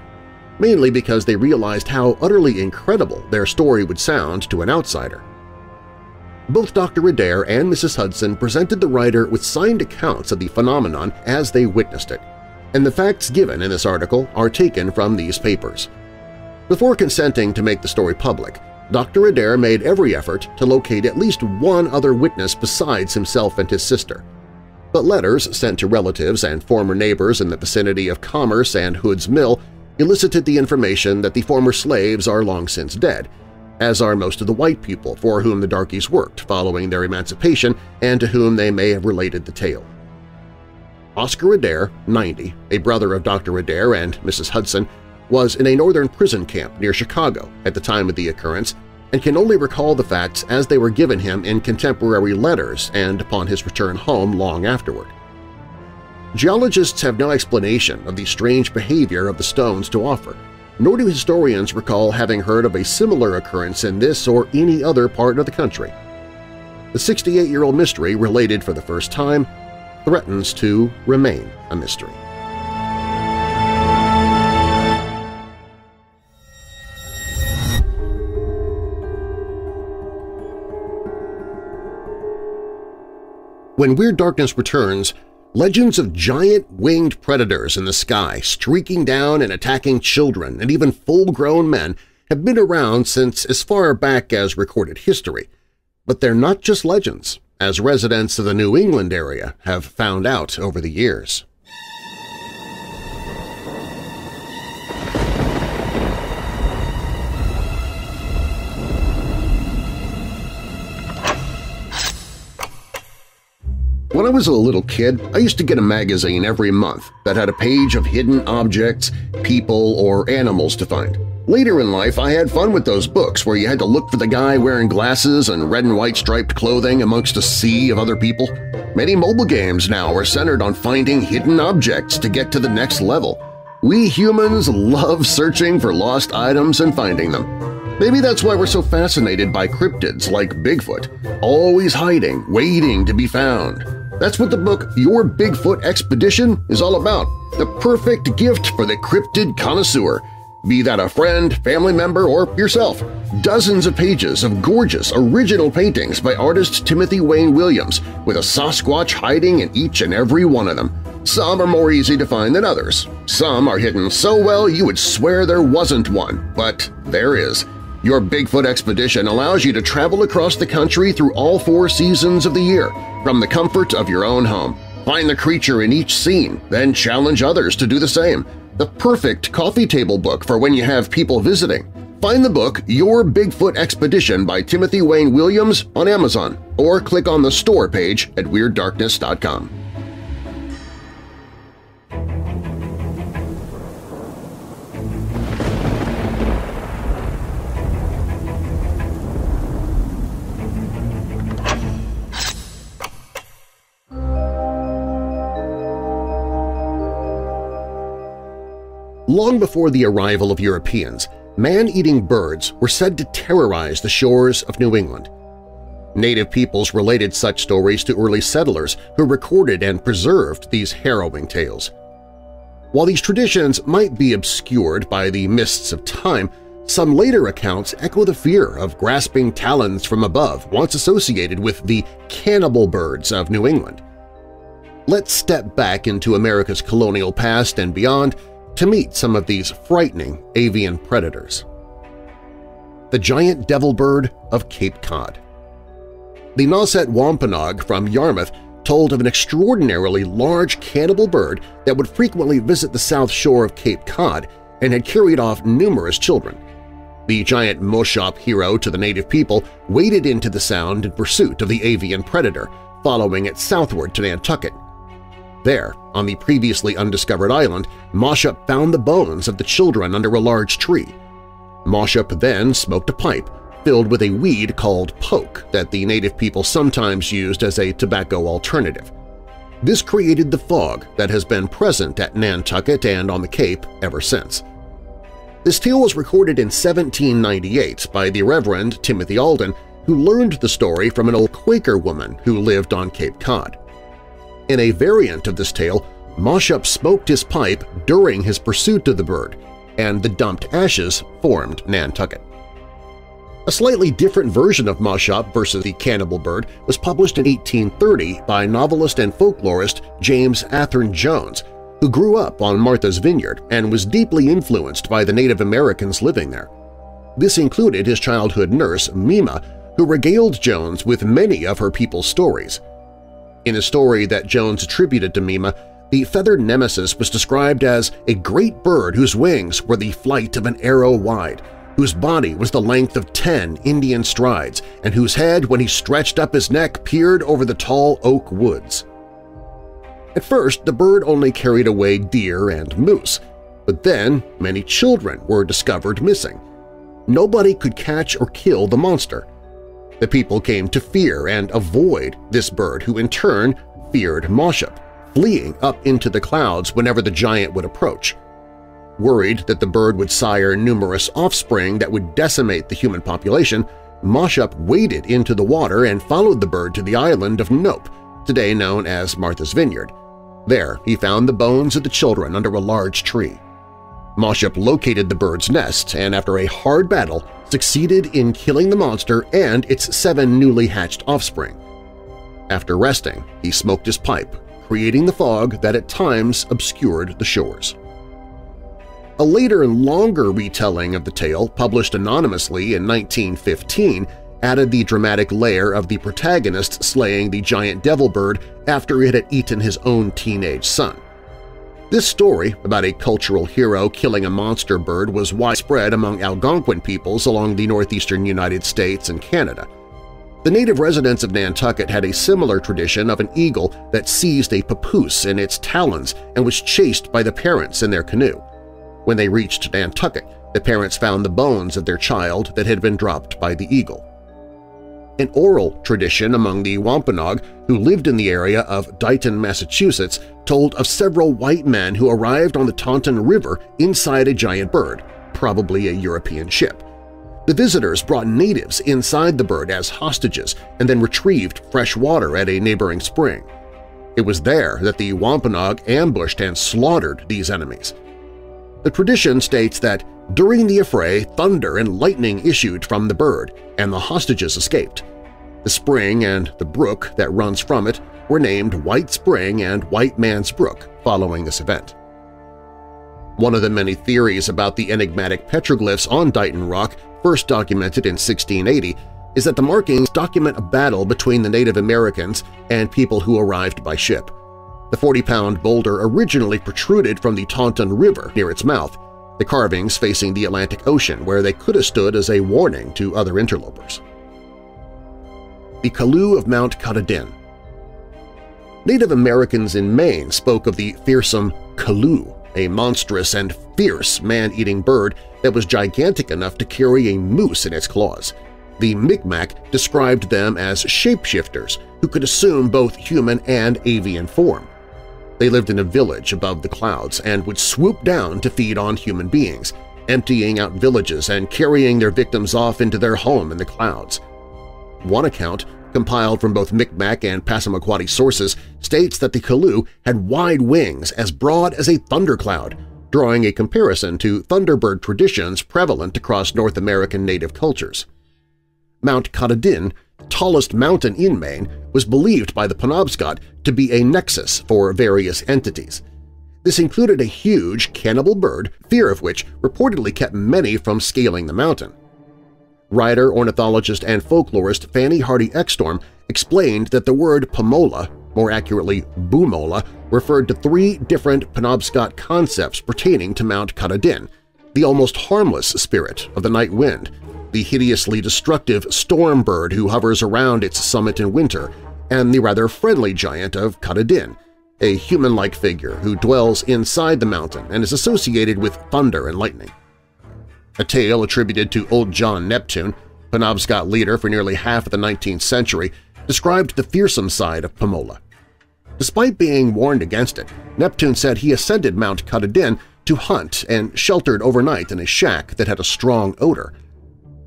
mainly because they realized how utterly incredible their story would sound to an outsider. Both Doctor Adair and Missus Hudson presented the writer with signed accounts of the phenomenon as they witnessed it, and the facts given in this article are taken from these papers. Before consenting to make the story public, Doctor Adair made every effort to locate at least one other witness besides himself and his sister. But letters sent to relatives and former neighbors in the vicinity of Commerce and Hood's Mill elicited the information that the former slaves are long since dead, as are most of the white people for whom the darkies worked following their emancipation and to whom they may have related the tale. Oscar Adair, ninety, a brother of Doctor Adair and Missus Hudson, was in a northern prison camp near Chicago at the time of the occurrence and can only recall the facts as they were given him in contemporary letters and upon his return home long afterward. Geologists have no explanation of the strange behavior of the stones to offer, nor do historians recall having heard of a similar occurrence in this or any other part of the country. The sixty-eight-year-old mystery related for the first time threatens to remain a mystery. When Weird Darkness returns, legends of giant winged predators in the sky streaking down and attacking children and even full-grown men have been around since as far back as recorded history. But they're not just legends, as residents of the New England area have found out over the years. When I was a little kid, I used to get a magazine every month that had a page of hidden objects, people, or animals to find. Later in life, I had fun with those books where you had to look for the guy wearing glasses and red and white striped clothing amongst a sea of other people. Many mobile games now are centered on finding hidden objects to get to the next level. We humans love searching for lost items and finding them. Maybe that's why we're so fascinated by cryptids like Bigfoot, always hiding, waiting to be found. That's what the book Your Bigfoot Expedition is all about, the perfect gift for the cryptid connoisseur. Be that a friend, family member, or yourself. Dozens of pages of gorgeous, original paintings by artist Timothy Wayne Williams, with a Sasquatch hiding in each and every one of them. Some are more easy to find than others. Some are hidden so well you would swear there wasn't one, but there is. Your Bigfoot Expedition allows you to travel across the country through all four seasons of the year from the comfort of your own home. Find the creature in each scene, then challenge others to do the same. The perfect coffee table book for when you have people visiting. Find the book Your Bigfoot Expedition by Timothy Wayne Williams on Amazon or click on the store page at Weird Darkness dot com. Long before the arrival of Europeans, man-eating birds were said to terrorize the shores of New England. Native peoples related such stories to early settlers who recorded and preserved these harrowing tales. While these traditions might be obscured by the mists of time, some later accounts echo the fear of grasping talons from above once associated with the cannibal birds of New England. Let's step back into America's colonial past and beyond to meet some of these frightening avian predators. The giant devil bird of Cape Cod. The Nauset Wampanoag from Yarmouth told of an extraordinarily large cannibal bird that would frequently visit the south shore of Cape Cod and had carried off numerous children. The giant Moshop hero to the native people waded into the sound in pursuit of the avian predator, following it southward to Nantucket. There, on the previously undiscovered island, Moshop found the bones of the children under a large tree. Moshop then smoked a pipe filled with a weed called poke that the native people sometimes used as a tobacco alternative. This created the fog that has been present at Nantucket and on the Cape ever since. This tale was recorded in seventeen ninety-eight by the Reverend Timothy Alden, who learned the story from an old Quaker woman who lived on Cape Cod. In a variant of this tale, Moshop smoked his pipe during his pursuit of the bird, and the dumped ashes formed Nantucket. A slightly different version of Moshop versus the cannibal bird was published in eighteen thirty by novelist and folklorist James Athern Jones, who grew up on Martha's Vineyard and was deeply influenced by the Native Americans living there. This included his childhood nurse, Mima, who regaled Jones with many of her people's stories. In a story that Jones attributed to Mima, the feathered nemesis was described as a great bird whose wings were the flight of an arrow wide, whose body was the length of ten Indian strides, and whose head, when he stretched up his neck, peered over the tall oak woods. At first, the bird only carried away deer and moose, but then many children were discovered missing. Nobody could catch or kill the monster. The people came to fear and avoid this bird, who in turn feared Moshop, fleeing up into the clouds whenever the giant would approach. Worried that the bird would sire numerous offspring that would decimate the human population, Moshop waded into the water and followed the bird to the island of Nope, today known as Martha's Vineyard. There he found the bones of the children under a large tree. Moshop located the bird's nest and, after a hard battle, succeeded in killing the monster and its seven newly hatched offspring. After resting, he smoked his pipe, creating the fog that at times obscured the shores. A later and longer retelling of the tale, published anonymously in nineteen fifteen, added the dramatic layer of the protagonist slaying the giant devil bird after it had eaten his own teenage son. This story about a cultural hero killing a monster bird was widespread among Algonquin peoples along the northeastern United States and Canada. The native residents of Nantucket had a similar tradition of an eagle that seized a papoose in its talons and was chased by the parents in their canoe. When they reached Nantucket, the parents found the bones of their child that had been dropped by the eagle. An oral tradition among the Wampanoag, who lived in the area of Dighton, Massachusetts, told of several white men who arrived on the Taunton River inside a giant bird, probably a European ship. The visitors brought natives inside the bird as hostages and then retrieved fresh water at a neighboring spring. It was there that the Wampanoag ambushed and slaughtered these enemies. The tradition states that during the affray, thunder and lightning issued from the bird, and the hostages escaped. The spring and the brook that runs from it were named White Spring and White Man's Brook following this event. One of the many theories about the enigmatic petroglyphs on Dighton Rock, first documented in sixteen eighty, is that the markings document a battle between the Native Americans and people who arrived by ship. The forty-pound boulder originally protruded from the Taunton River near its mouth, the carvings facing the Atlantic Ocean where they could have stood as a warning to other interlopers. The Kalu of Mount Katahdin. Native Americans in Maine spoke of the fearsome Kalu, a monstrous and fierce man-eating bird that was gigantic enough to carry a moose in its claws. The Mi'kmaq described them as shapeshifters who could assume both human and avian form. They lived in a village above the clouds and would swoop down to feed on human beings, emptying out villages and carrying their victims off into their home in the clouds. One account, compiled from both Mi'kmaq and Passamaquoddy sources, states that the Kalu had wide wings as broad as a thundercloud, drawing a comparison to thunderbird traditions prevalent across North American native cultures. Mount Katahdin, the tallest mountain in Maine, was believed by the Penobscot to be a nexus for various entities. This included a huge cannibal bird, fear of which reportedly kept many from scaling the mountain. Writer, ornithologist, and folklorist Fanny Hardy Eckstorm explained that the word Pamola, more accurately Boomola, referred to three different Penobscot concepts pertaining to Mount Katahdin: the almost harmless spirit of the night wind, the hideously destructive storm bird who hovers around its summit in winter, and the rather friendly giant of Katahdin, a human-like figure who dwells inside the mountain and is associated with thunder and lightning. A tale attributed to Old John Neptune, Penobscot leader for nearly half of the nineteenth century, described the fearsome side of Pamola. Despite being warned against it, Neptune said he ascended Mount Katahdin to hunt and sheltered overnight in a shack that had a strong odor.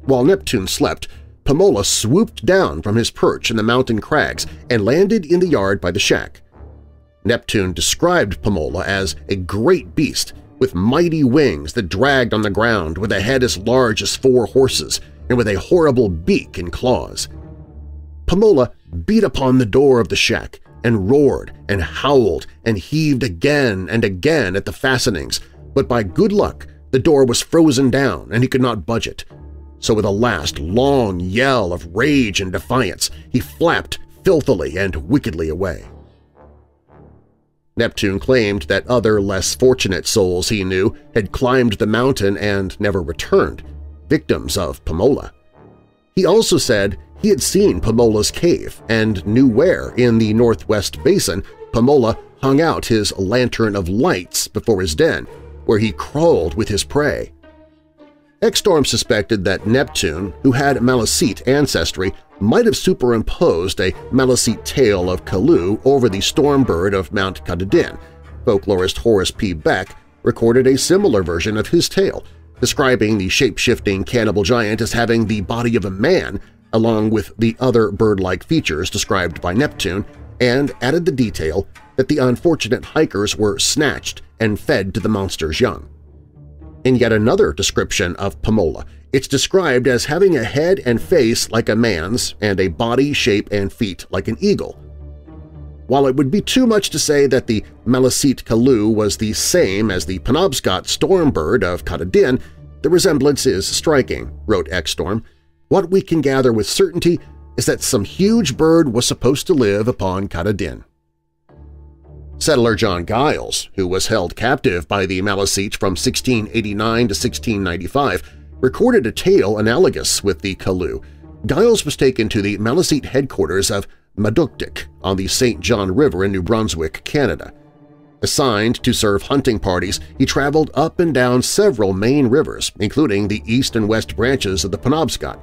While Neptune slept, Pamola swooped down from his perch in the mountain crags and landed in the yard by the shack. Neptune described Pamola as a great beast with mighty wings that dragged on the ground, with a head as large as four horses, and with a horrible beak and claws. Pamola beat upon the door of the shack and roared and howled and heaved again and again at the fastenings, but by good luck the door was frozen down and he could not budge it. So with a last long yell of rage and defiance, he flapped filthily and wickedly away. Neptune claimed that other less fortunate souls he knew had climbed the mountain and never returned, victims of Pamola. He also said he had seen Pamola's cave and knew where in the Northwest Basin Pamola hung out his lantern of lights before his den, where he crawled with his prey. Eckstorm suspected that Neptune, who had Maliseet ancestry, might have superimposed a Maliseet tale of Kalu over the storm bird of Mount Katahdin. Folklorist Horace P. Beck recorded a similar version of his tale, describing the shape-shifting cannibal giant as having the body of a man, along with the other bird-like features described by Neptune, and added the detail that the unfortunate hikers were snatched and fed to the monster's young. In yet another description of Pamola, it's described as having a head and face like a man's and a body shape and feet like an eagle, While it would be too much to say that the Maliseet Kalu was the same as the Penobscot storm bird of Katahdin, the resemblance is striking, wrote X-Storm. What we can gather with certainty is that some huge bird was supposed to live upon Katahdin. Settler John Giles, who was held captive by the Maliseet from sixteen eighty-nine to sixteen ninety-five, recorded a tale analogous with the Kalu. Giles was taken to the Maliseet headquarters of Maductic on the Saint John River in New Brunswick, Canada. Assigned to serve hunting parties, he traveled up and down several main rivers, including the east and west branches of the Penobscot.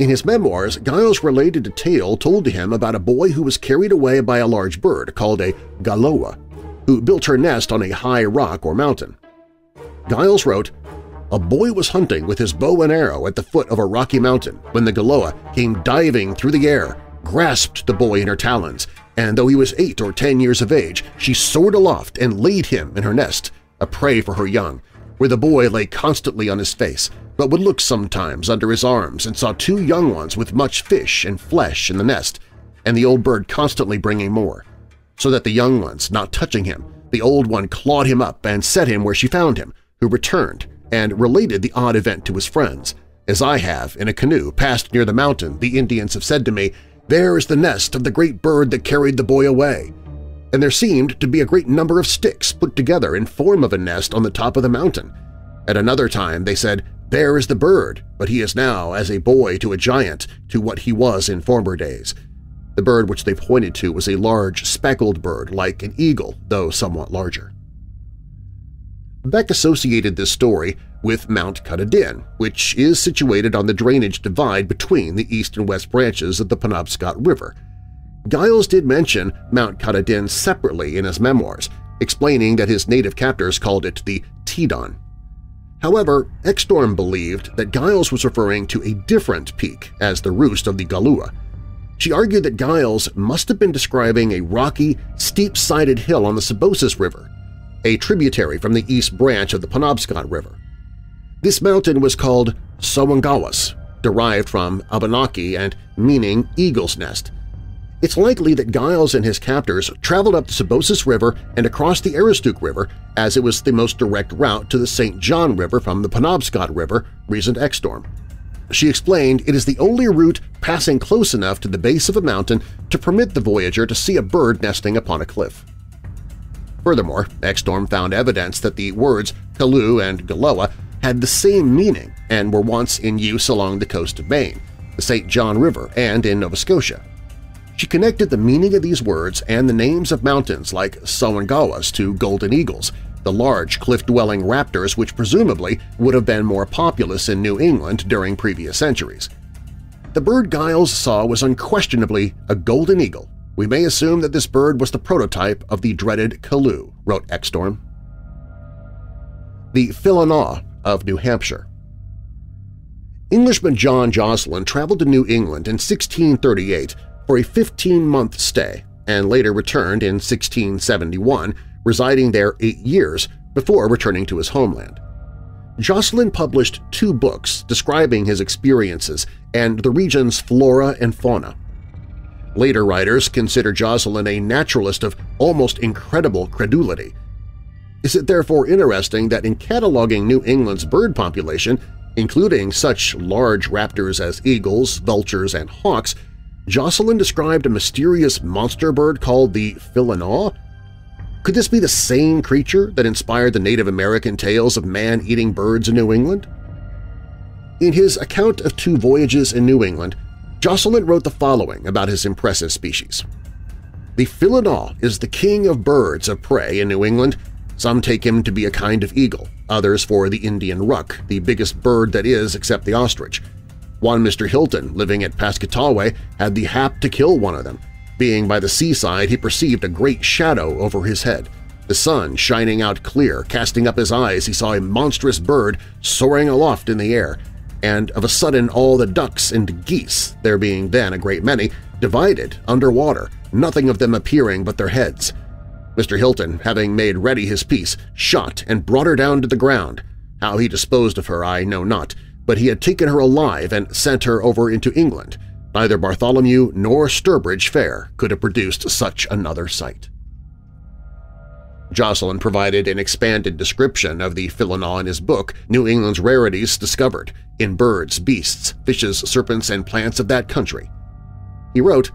In his memoirs, Giles related a tale told to him about a boy who was carried away by a large bird called a galoa, who built her nest on a high rock or mountain. Giles wrote, "A boy was hunting with his bow and arrow at the foot of a rocky mountain when the galoa came diving through the air, grasped the boy in her talons, and though he was eight or ten years of age, she soared aloft and laid him in her nest, a prey for her young, where the boy lay constantly on his face, but would look sometimes under his arms and saw two young ones with much fish and flesh in the nest, and the old bird constantly bringing more. So that the young ones, not touching him, the old one clawed him up and set him where she found him, who returned and related the odd event to his friends. As I have, in a canoe, passed near the mountain, the Indians have said to me, 'There is the nest of the great bird that carried the boy away.' And there seemed to be a great number of sticks put together in form of a nest on the top of the mountain. At another time they said, 'There is the bird, but he is now as a boy to a giant to what he was in former days.' The bird which they pointed to was a large speckled bird like an eagle, though somewhat larger." Beck associated this story with Mount Katahdin, which is situated on the drainage divide between the east and west branches of the Penobscot River. Giles did mention Mount Katahdin separately in his memoirs, explaining that his native captors called it the Teton. However, X-Storm believed that Giles was referring to a different peak as the roost of the Galoa. She argued that Giles must have been describing a rocky, steep-sided hill on the Sebosis River, a tributary from the east branch of the Penobscot River. This mountain was called Sawangawas, derived from Abenaki and meaning eagle's nest. It's likely that Giles and his captors traveled up the Sebosis River and across the Aroostook River, as it was the most direct route to the Saint John River from the Penobscot River, reasoned X-Storm. She explained it is the only route passing close enough to the base of a mountain to permit the voyager to see a bird nesting upon a cliff. Furthermore, X-Storm found evidence that the words Kalu and Galoa had the same meaning and were once in use along the coast of Maine, the Saint John River, and in Nova Scotia. She connected the meaning of these words and the names of mountains like Sawangawas to golden eagles, the large cliff-dwelling raptors which presumably would have been more populous in New England during previous centuries. The bird Giles saw was unquestionably a golden eagle. We may assume that this bird was the prototype of the dreaded Kalu, wrote X-Storm. The Philanaw of New Hampshire. Englishman John Josselyn traveled to New England in sixteen thirty-eight for a fifteen-month stay and later returned in sixteen seventy-one, residing there eight years before returning to his homeland. Josselyn published two books describing his experiences and the region's flora and fauna. Later writers consider Josselyn a naturalist of almost incredible credulity. Is it therefore interesting that in cataloging New England's bird population, including such large raptors as eagles, vultures, and hawks, Josselyn described a mysterious monster bird called the Philanaw? Could this be the same creature that inspired the Native American tales of man-eating birds in New England? In his account of two voyages in New England, Josselyn wrote the following about his impressive species. "The Philanaw is the king of birds of prey in New England. Some take him to be a kind of eagle, others for the Indian ruck, the biggest bird that is except the ostrich. One Mister Hilton, living at Pascataway, had the hap to kill one of them. Being by the seaside, he perceived a great shadow over his head. The sun shining out clear, casting up his eyes, he saw a monstrous bird soaring aloft in the air, and of a sudden all the ducks and geese, there being then a great many, divided under water, nothing of them appearing but their heads. Mister Hilton, having made ready his piece, shot and brought her down to the ground. How he disposed of her I know not, but he had taken her alive and sent her over into England, Neither Bartholomew nor Sturbridge Fair could have produced such another sight. Josselyn provided an expanded description of the Philanaw in his book New England's Rarities Discovered in Birds, Beasts, Fishes, Serpents, and Plants of That Country. He wrote,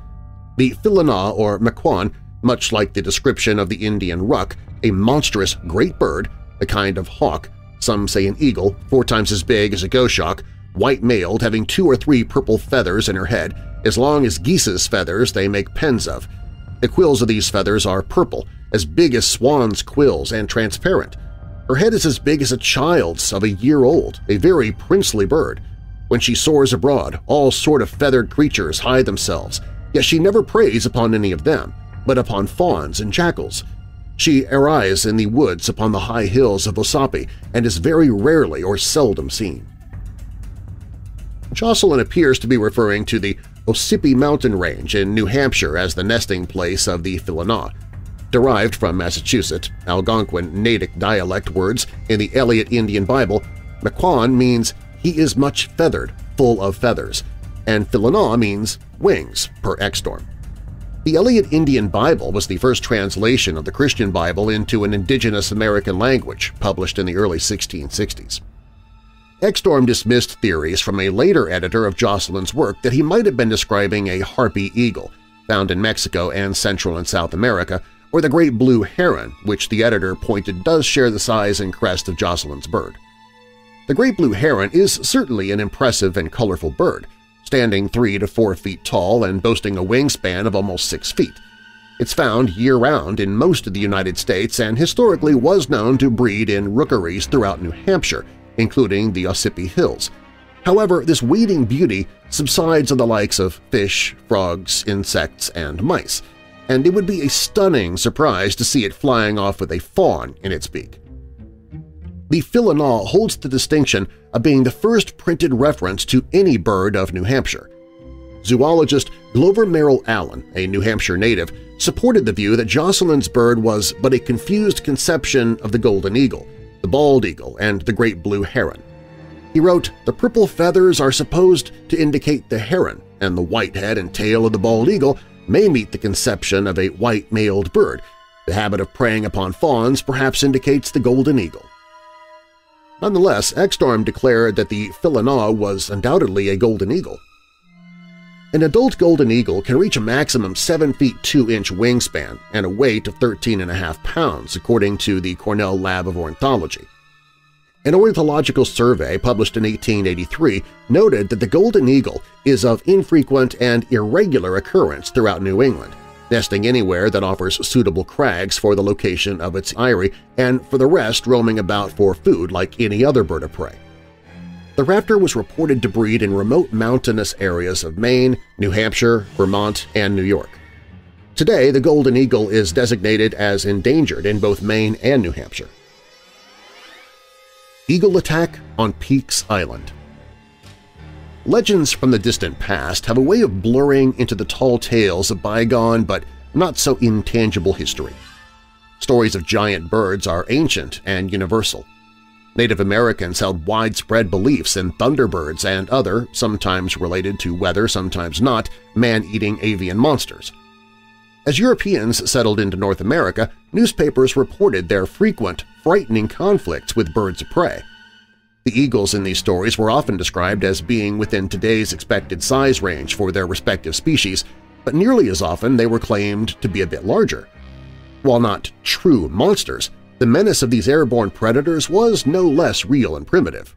"The Philanaw or Mequon, much like the description of the Indian ruck, a monstrous great bird, a kind of hawk, some say an eagle, four times as big as a goshawk, white-mailed, having two or three purple feathers in her head, as long as geese's feathers they make pens of. The quills of these feathers are purple, as big as swan's quills and transparent. Her head is as big as a child's of a year old, a very princely bird. When she soars abroad, all sort of feathered creatures hide themselves, yet she never preys upon any of them, but upon fawns and jackals. She arises in the woods upon the high hills of Osapi and is very rarely or seldom seen." Josselyn appears to be referring to the Ossipee Mountain Range in New Hampshire as the nesting place of the Philanaw. Derived from Massachusetts, Algonquin Natick dialect words in the Elliott Indian Bible, Mequon means "he is much feathered, full of feathers," and Philanaw means wings, per Extorm. The Elliott Indian Bible was the first translation of the Christian Bible into an indigenous American language, published in the early sixteen sixties. Extorm dismissed theories from a later editor of Josselyn's work that he might have been describing a harpy eagle, found in Mexico and Central and South America, or the great blue heron, which the editor pointed does share the size and crest of Josselyn's bird. The great blue heron is certainly an impressive and colorful bird, standing three to four feet tall and boasting a wingspan of almost six feet. It's found year-round in most of the United States and historically was known to breed in rookeries throughout New Hampshire, including the Ossipee Hills. However, this wading beauty subsides on the likes of fish, frogs, insects, and mice, and it would be a stunning surprise to see it flying off with a fawn in its beak. The Philanaw holds the distinction of being the first printed reference to any bird of New Hampshire. Zoologist Glover Merrill Allen, a New Hampshire native, supported the view that Josselyn's bird was but a confused conception of the golden eagle, the bald eagle, and the great blue heron. He wrote, "The purple feathers are supposed to indicate the heron, and the white head and tail of the bald eagle may meet the conception of a white-mailed bird. The habit of preying upon fawns perhaps indicates the golden eagle." Nonetheless, Extorm declared that the Philanaw was undoubtedly a golden eagle. An adult golden eagle can reach a maximum seven feet two inch wingspan and a weight of thirteen and a half pounds, according to the Cornell Lab of Ornithology. An ornithological survey published in eighteen eighty-three noted that the golden eagle is of infrequent and irregular occurrence throughout New England, nesting anywhere that offers suitable crags for the location of its eyrie and for the rest roaming about for food like any other bird of prey. The raptor was reported to breed in remote mountainous areas of Maine, New Hampshire, Vermont, and New York. Today, the golden eagle is designated as endangered in both Maine and New Hampshire. Eagle attack on Peaks Island. Legends from the distant past have a way of blurring into the tall tales of bygone but not-so-intangible history. Stories of giant birds are ancient and universal. Native Americans held widespread beliefs in thunderbirds and other, sometimes related to weather, sometimes not, man-eating avian monsters. As Europeans settled into North America, newspapers reported their frequent, frightening conflicts with birds of prey. The eagles in these stories were often described as being within today's expected size range for their respective species, but nearly as often they were claimed to be a bit larger. While not true monsters, the menace of these airborne predators was no less real and primitive.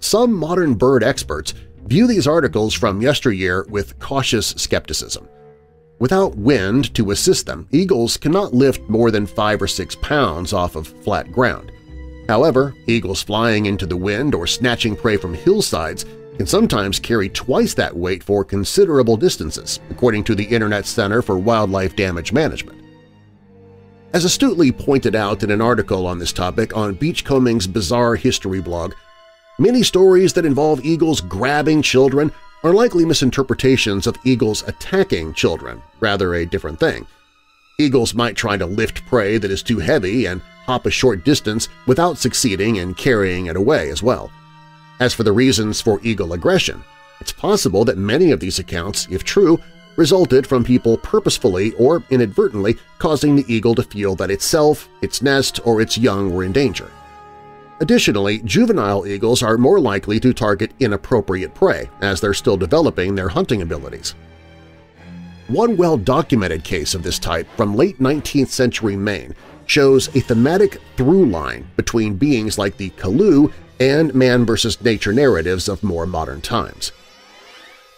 Some modern bird experts view these articles from yesteryear with cautious skepticism. Without wind to assist them, eagles cannot lift more than five or six pounds off of flat ground. However, eagles flying into the wind or snatching prey from hillsides can sometimes carry twice that weight for considerable distances, according to the Internet Center for Wildlife Damage Management. As astutely pointed out in an article on this topic on Beachcombing's Bizarre History blog, many stories that involve eagles grabbing children are likely misinterpretations of eagles attacking children, rather a different thing. Eagles might try to lift prey that is too heavy and hop a short distance without succeeding in carrying it away as well. As for the reasons for eagle aggression, It's possible that many of these accounts, if true, resulted from people purposefully or inadvertently causing the eagle to feel that itself, its nest, or its young were in danger. Additionally, juvenile eagles are more likely to target inappropriate prey as they're still developing their hunting abilities. One well-documented case of this type from late nineteenth century Maine shows a thematic through line between beings like the Kalu and man versus nature narratives of more modern times.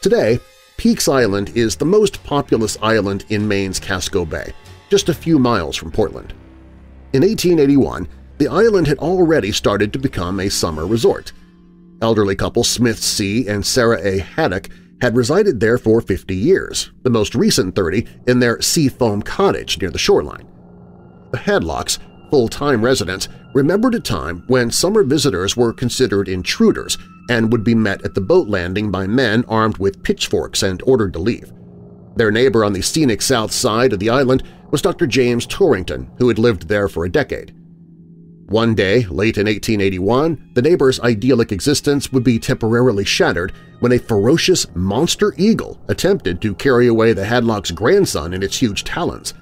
Today, Peaks Island is the most populous island in Maine's Casco Bay, just a few miles from Portland. In eighteen eighty-one, the island had already started to become a summer resort. Elderly couple Smith C. and Sarah A. Haddock had resided there for fifty years, the most recent thirty in their Seafoam Cottage near the shoreline. The Hadlocks, full-time residents, remembered a time when summer visitors were considered intruders and would be met at the boat landing by men armed with pitchforks and ordered to leave. Their neighbor on the scenic south side of the island was Doctor James Torrington, who had lived there for a decade. One day, late in eighteen eighty-one, the neighbor's idyllic existence would be temporarily shattered when a ferocious monster eagle attempted to carry away the Hadlock's grandson in its huge talons.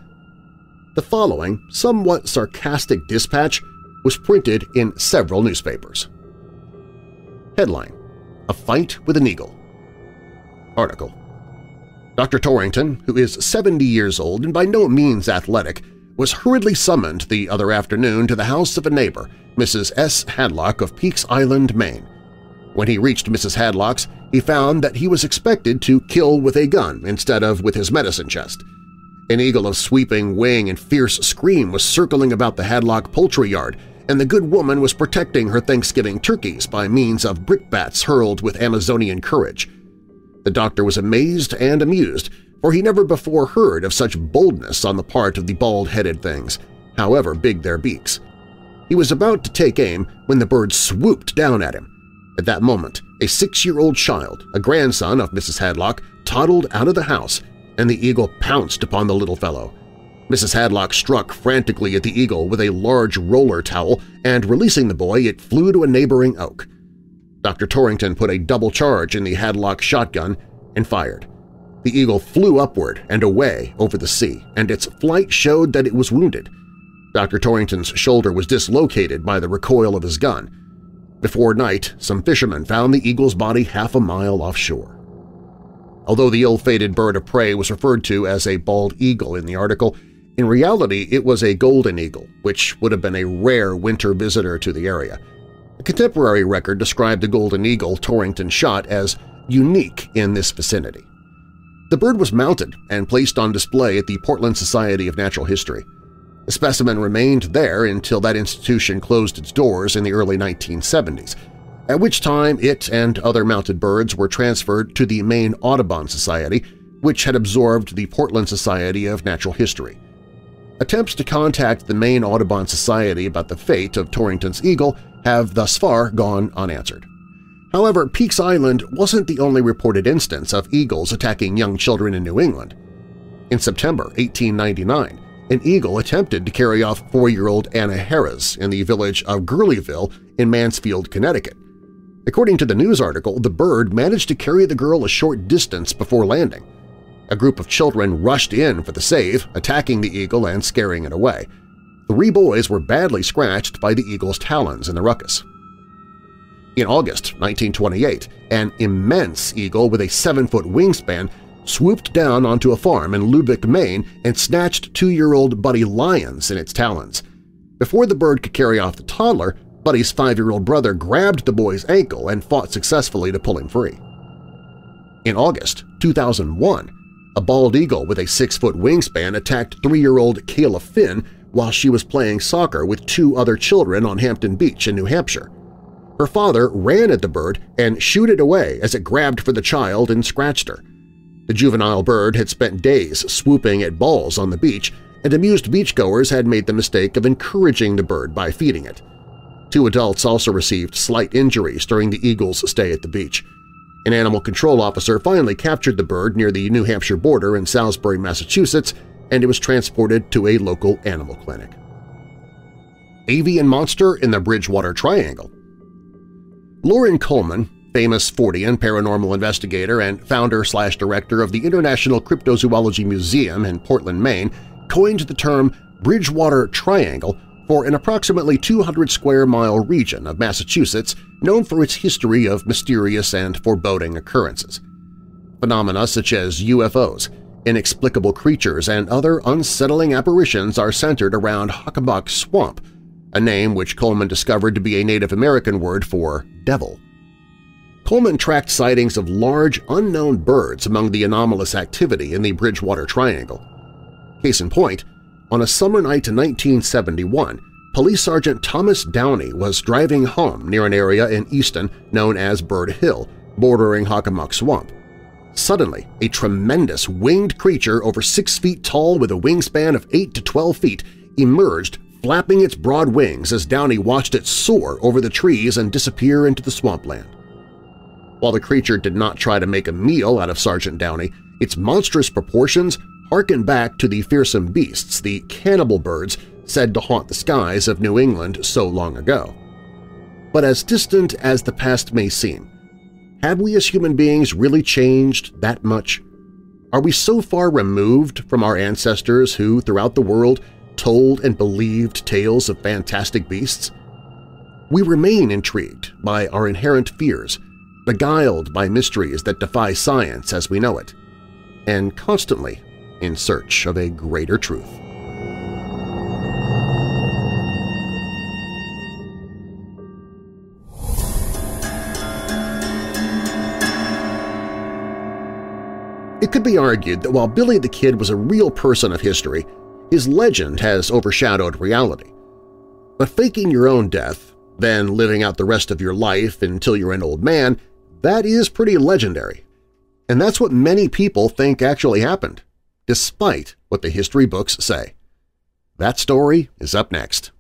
The following, somewhat sarcastic dispatch was printed in several newspapers. Headline: A Fight with an Eagle. Article: Doctor Torrington, who is seventy years old and by no means athletic, was hurriedly summoned the other afternoon to the house of a neighbor, Missus S. Hadlock of Peaks Island, Maine. When he reached Missus Hadlock's, he found that he was expected to kill with a gun instead of with his medicine chest. An eagle of sweeping wing and fierce scream was circling about the Hadlock poultry yard, and the good woman was protecting her Thanksgiving turkeys by means of brickbats hurled with Amazonian courage. The doctor was amazed and amused, for he never before heard of such boldness on the part of the bald-headed things, however big their beaks. He was about to take aim when the bird swooped down at him. At that moment, a six-year-old child, a grandson of Missus Hadlock, toddled out of the house, and the eagle pounced upon the little fellow. Missus Hadlock struck frantically at the eagle with a large roller towel, and releasing the boy, it flew to a neighboring oak. Doctor Torrington put a double charge in the Hadlock shotgun and fired. The eagle flew upward and away over the sea, and its flight showed that it was wounded. Doctor Torrington's shoulder was dislocated by the recoil of his gun. Before night, some fishermen found the eagle's body half a mile offshore. Although the ill-fated bird of prey was referred to as a bald eagle in the article, in reality it was a golden eagle, which would have been a rare winter visitor to the area. A contemporary record described the golden eagle Torrington shot as unique in this vicinity. The bird was mounted and placed on display at the Portland Society of Natural History. The specimen remained there until that institution closed its doors in the early nineteen seventies, at which time it and other mounted birds were transferred to the Maine Audubon Society, which had absorbed the Portland Society of Natural History. Attempts to contact the Maine Audubon Society about the fate of Torrington's eagle have thus far gone unanswered. However, Peaks Island wasn't the only reported instance of eagles attacking young children in New England. In September eighteen ninety-nine, an eagle attempted to carry off four-year-old Anna Harris in the village of Gurleyville in Mansfield, Connecticut. According to the news article, the bird managed to carry the girl a short distance before landing. A group of children rushed in for the save, attacking the eagle and scaring it away. Three boys were badly scratched by the eagle's talons in the ruckus. In August nineteen twenty-eight, an immense eagle with a seven-foot wingspan swooped down onto a farm in Lubeck, Maine and snatched two-year-old Buddy Lyons in its talons. Before the bird could carry off the toddler, Buddy's five-year-old brother grabbed the boy's ankle and fought successfully to pull him free. In August two thousand one, a bald eagle with a six-foot wingspan attacked three-year-old Kayla Finn while she was playing soccer with two other children on Hampton Beach in New Hampshire. Her father ran at the bird and shooed it away as it grabbed for the child and scratched her. The juvenile bird had spent days swooping at balls on the beach, and amused beachgoers had made the mistake of encouraging the bird by feeding it. Two adults also received slight injuries during the eagle's stay at the beach. An animal control officer finally captured the bird near the New Hampshire border in Salisbury, Massachusetts, and it was transported to a local animal clinic. Avian Monster in the Bridgewater Triangle. Lauren Coleman, famous Fortean paranormal investigator and founder-slash-director of the International Cryptozoology Museum in Portland, Maine, coined the term Bridgewater Triangle for an approximately two hundred square mile region of Massachusetts known for its history of mysterious and foreboding occurrences. Phenomena such as U F Os, inexplicable creatures, and other unsettling apparitions are centered around Hockamock Swamp, a name which Coleman discovered to be a Native American word for devil. Coleman tracked sightings of large, unknown birds among the anomalous activity in the Bridgewater Triangle. Case in point, on a summer night in nineteen seventy-one, Police Sergeant Thomas Downey was driving home near an area in Easton known as Bird Hill, bordering Hockamock Swamp. Suddenly, a tremendous winged creature over six feet tall with a wingspan of eight to twelve feet emerged, flapping its broad wings as Downey watched it soar over the trees and disappear into the swampland. While the creature did not try to make a meal out of Sergeant Downey, its monstrous proportions harken back to the fearsome beasts, the cannibal birds said to haunt the skies of New England so long ago. But as distant as the past may seem, have we as human beings really changed that much? Are we so far removed from our ancestors who, throughout the world, told and believed tales of fantastic beasts? We remain intrigued by our inherent fears, beguiled by mysteries that defy science as we know it, and constantly in search of a greater truth. It could be argued that while Billy the Kid was a real person of history, his legend has overshadowed reality. But faking your own death, then living out the rest of your life until you're an old man, that is pretty legendary. And that's what many people think actually happened, despite what the history books say. That story is up next.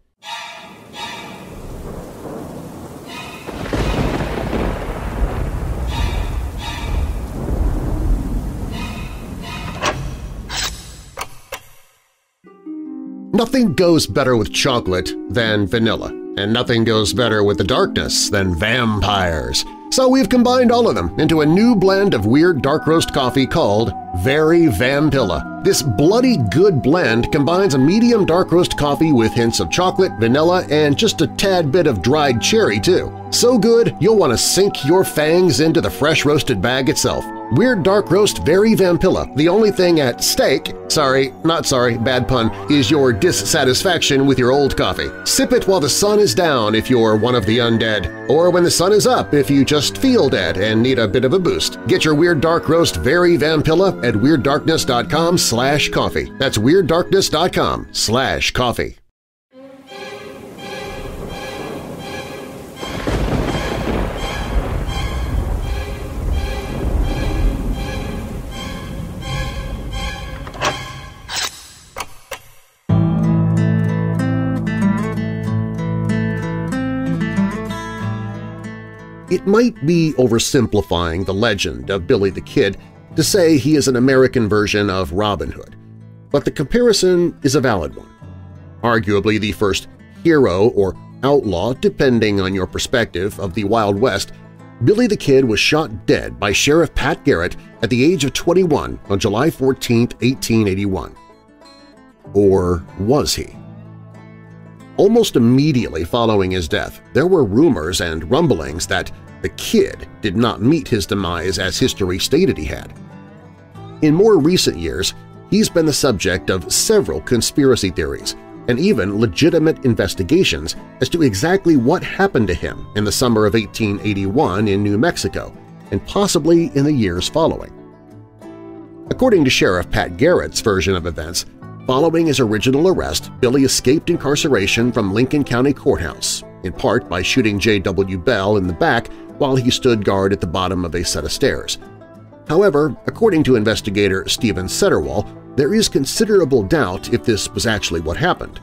Nothing goes better with chocolate than vanilla, and nothing goes better with the darkness than vampires. So we've combined all of them into a new blend of weird dark roast coffee called Very Vampilla. This bloody good blend combines a medium dark roast coffee with hints of chocolate, vanilla, and just a tad bit of dried cherry, too. So good, you'll want to sink your fangs into the fresh roasted bag itself. Weird Dark Roast Very Vampilla, the only thing at stake – sorry, not sorry, bad pun – is your dissatisfaction with your old coffee. Sip it while the sun is down if you're one of the undead, or when the sun is up if you just feel dead and need a bit of a boost. Get your Weird Dark Roast Very Vampilla at weird darkness dot com slash coffee. That's weird darkness dot com slash coffee. It might be oversimplifying the legend of Billy the Kid to say he is an American version of Robin Hood, but the comparison is a valid one. Arguably the first hero or outlaw, depending on your perspective, of the Wild West, Billy the Kid was shot dead by Sheriff Pat Garrett at the age of twenty-one on July fourteenth, eighteen eighty-one. Or was he? Almost immediately following his death, there were rumors and rumblings that the Kid did not meet his demise as history stated he had. In more recent years, he's been the subject of several conspiracy theories and even legitimate investigations as to exactly what happened to him in the summer of eighteen eighty-one in New Mexico and possibly in the years following. According to Sheriff Pat Garrett's version of events, following his original arrest, Billy escaped incarceration from Lincoln County Courthouse, in part by shooting J W Bell in the back while he stood guard at the bottom of a set of stairs. However, according to investigator Stephen Setterwall, there is considerable doubt if this was actually what happened.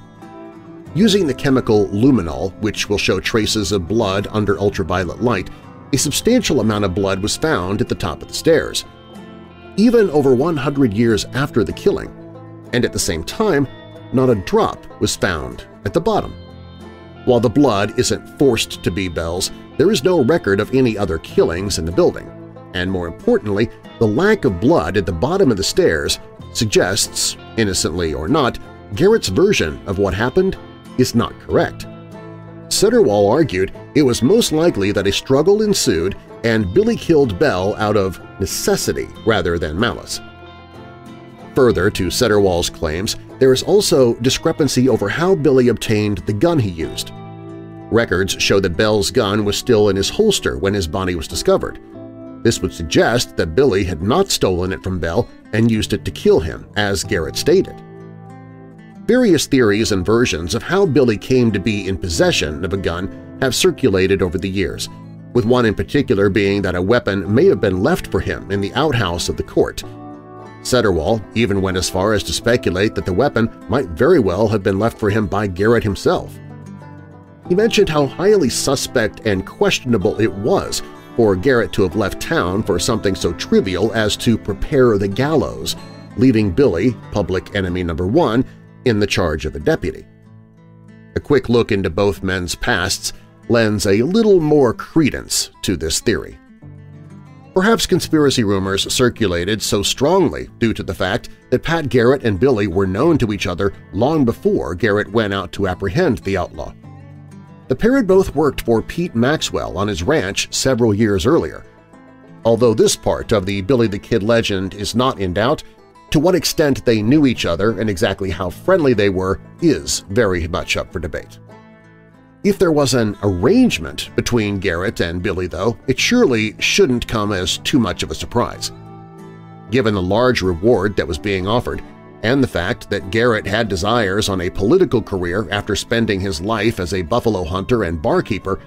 Using the chemical luminol, which will show traces of blood under ultraviolet light, a substantial amount of blood was found at the top of the stairs. Even over one hundred years after the killing, and at the same time, not a drop was found at the bottom. While the blood isn't forced to be Bell's, there is no record of any other killings in the building. And more importantly, the lack of blood at the bottom of the stairs suggests, innocently or not, Garrett's version of what happened is not correct. Setterwall argued it was most likely that a struggle ensued and Billy killed Bell out of necessity rather than malice. Further to Setterwall's claims, there is also discrepancy over how Billy obtained the gun he used. Records show that Bell's gun was still in his holster when his body was discovered. This would suggest that Billy had not stolen it from Bell and used it to kill him, as Garrett stated. Various theories and versions of how Billy came to be in possession of a gun have circulated over the years, with one in particular being that a weapon may have been left for him in the outhouse of the court. Setterwall even went as far as to speculate that the weapon might very well have been left for him by Garrett himself. He mentioned how highly suspect and questionable it was for Garrett to have left town for something so trivial as to prepare the gallows, leaving Billy, public enemy number one, in the charge of a deputy. A quick look into both men's pasts lends a little more credence to this theory. Perhaps conspiracy rumors circulated so strongly due to the fact that Pat Garrett and Billy were known to each other long before Garrett went out to apprehend the outlaw. The pair had both worked for Pete Maxwell on his ranch several years earlier. Although this part of the Billy the Kid legend is not in doubt, to what extent they knew each other and exactly how friendly they were is very much up for debate. If there was an arrangement between Garrett and Billy, though, it surely shouldn't come as too much of a surprise. Given the large reward that was being offered, and the fact that Garrett had desires on a political career after spending his life as a buffalo hunter and barkeeper,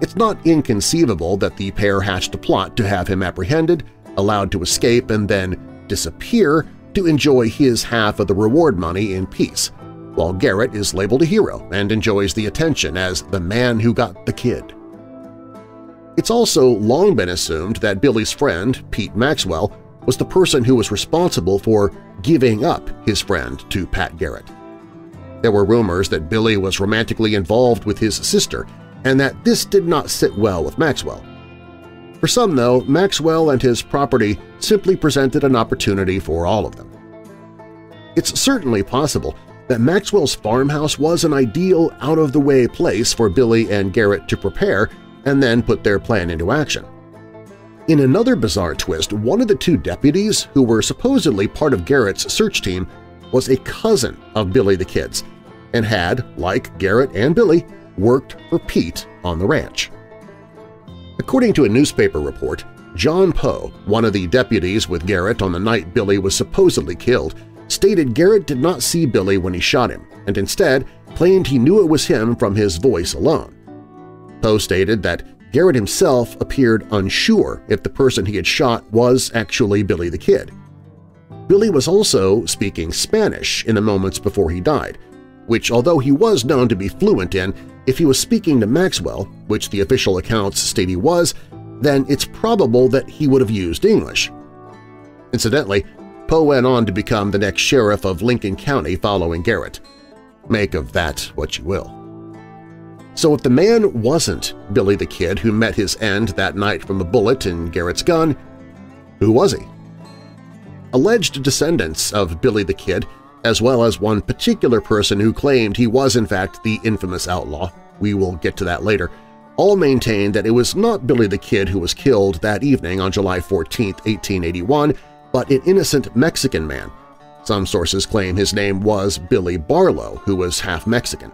it's not inconceivable that the pair hatched a plot to have him apprehended, allowed to escape, and then disappear to enjoy his half of the reward money in peace, while Garrett is labeled a hero and enjoys the attention as the man who got the kid. It's also long been assumed that Billy's friend, Pete Maxwell, was the person who was responsible for giving up his friend to Pat Garrett. There were rumors that Billy was romantically involved with his sister and that this did not sit well with Maxwell. For some, though, Maxwell and his property simply presented an opportunity for all of them. It's certainly possible that Maxwell's farmhouse was an ideal out-of-the-way place for Billy and Garrett to prepare and then put their plan into action. In another bizarre twist, one of the two deputies who were supposedly part of Garrett's search team was a cousin of Billy the Kid's and had, like Garrett and Billy, worked for Pete on the ranch. According to a newspaper report, John Poe, one of the deputies with Garrett on the night Billy was supposedly killed, stated Garrett did not see Billy when he shot him and instead claimed he knew it was him from his voice alone. Poe stated that Garrett himself appeared unsure if the person he had shot was actually Billy the Kid. Billy was also speaking Spanish in the moments before he died, which, although he was known to be fluent in, if he was speaking to Maxwell, which the official accounts state he was, then it's probable that he would have used English. Incidentally, Poe went on to become the next sheriff of Lincoln County following Garrett. Make of that what you will. So if the man wasn't Billy the Kid who met his end that night from a bullet in Garrett's gun, who was he? Alleged descendants of Billy the Kid, as well as one particular person who claimed he was in fact the infamous outlaw – we will get to that later – all maintained that it was not Billy the Kid who was killed that evening on July fourteenth, eighteen eighty-one, but an innocent Mexican man. Some sources claim his name was Billy Barlow, who was half Mexican.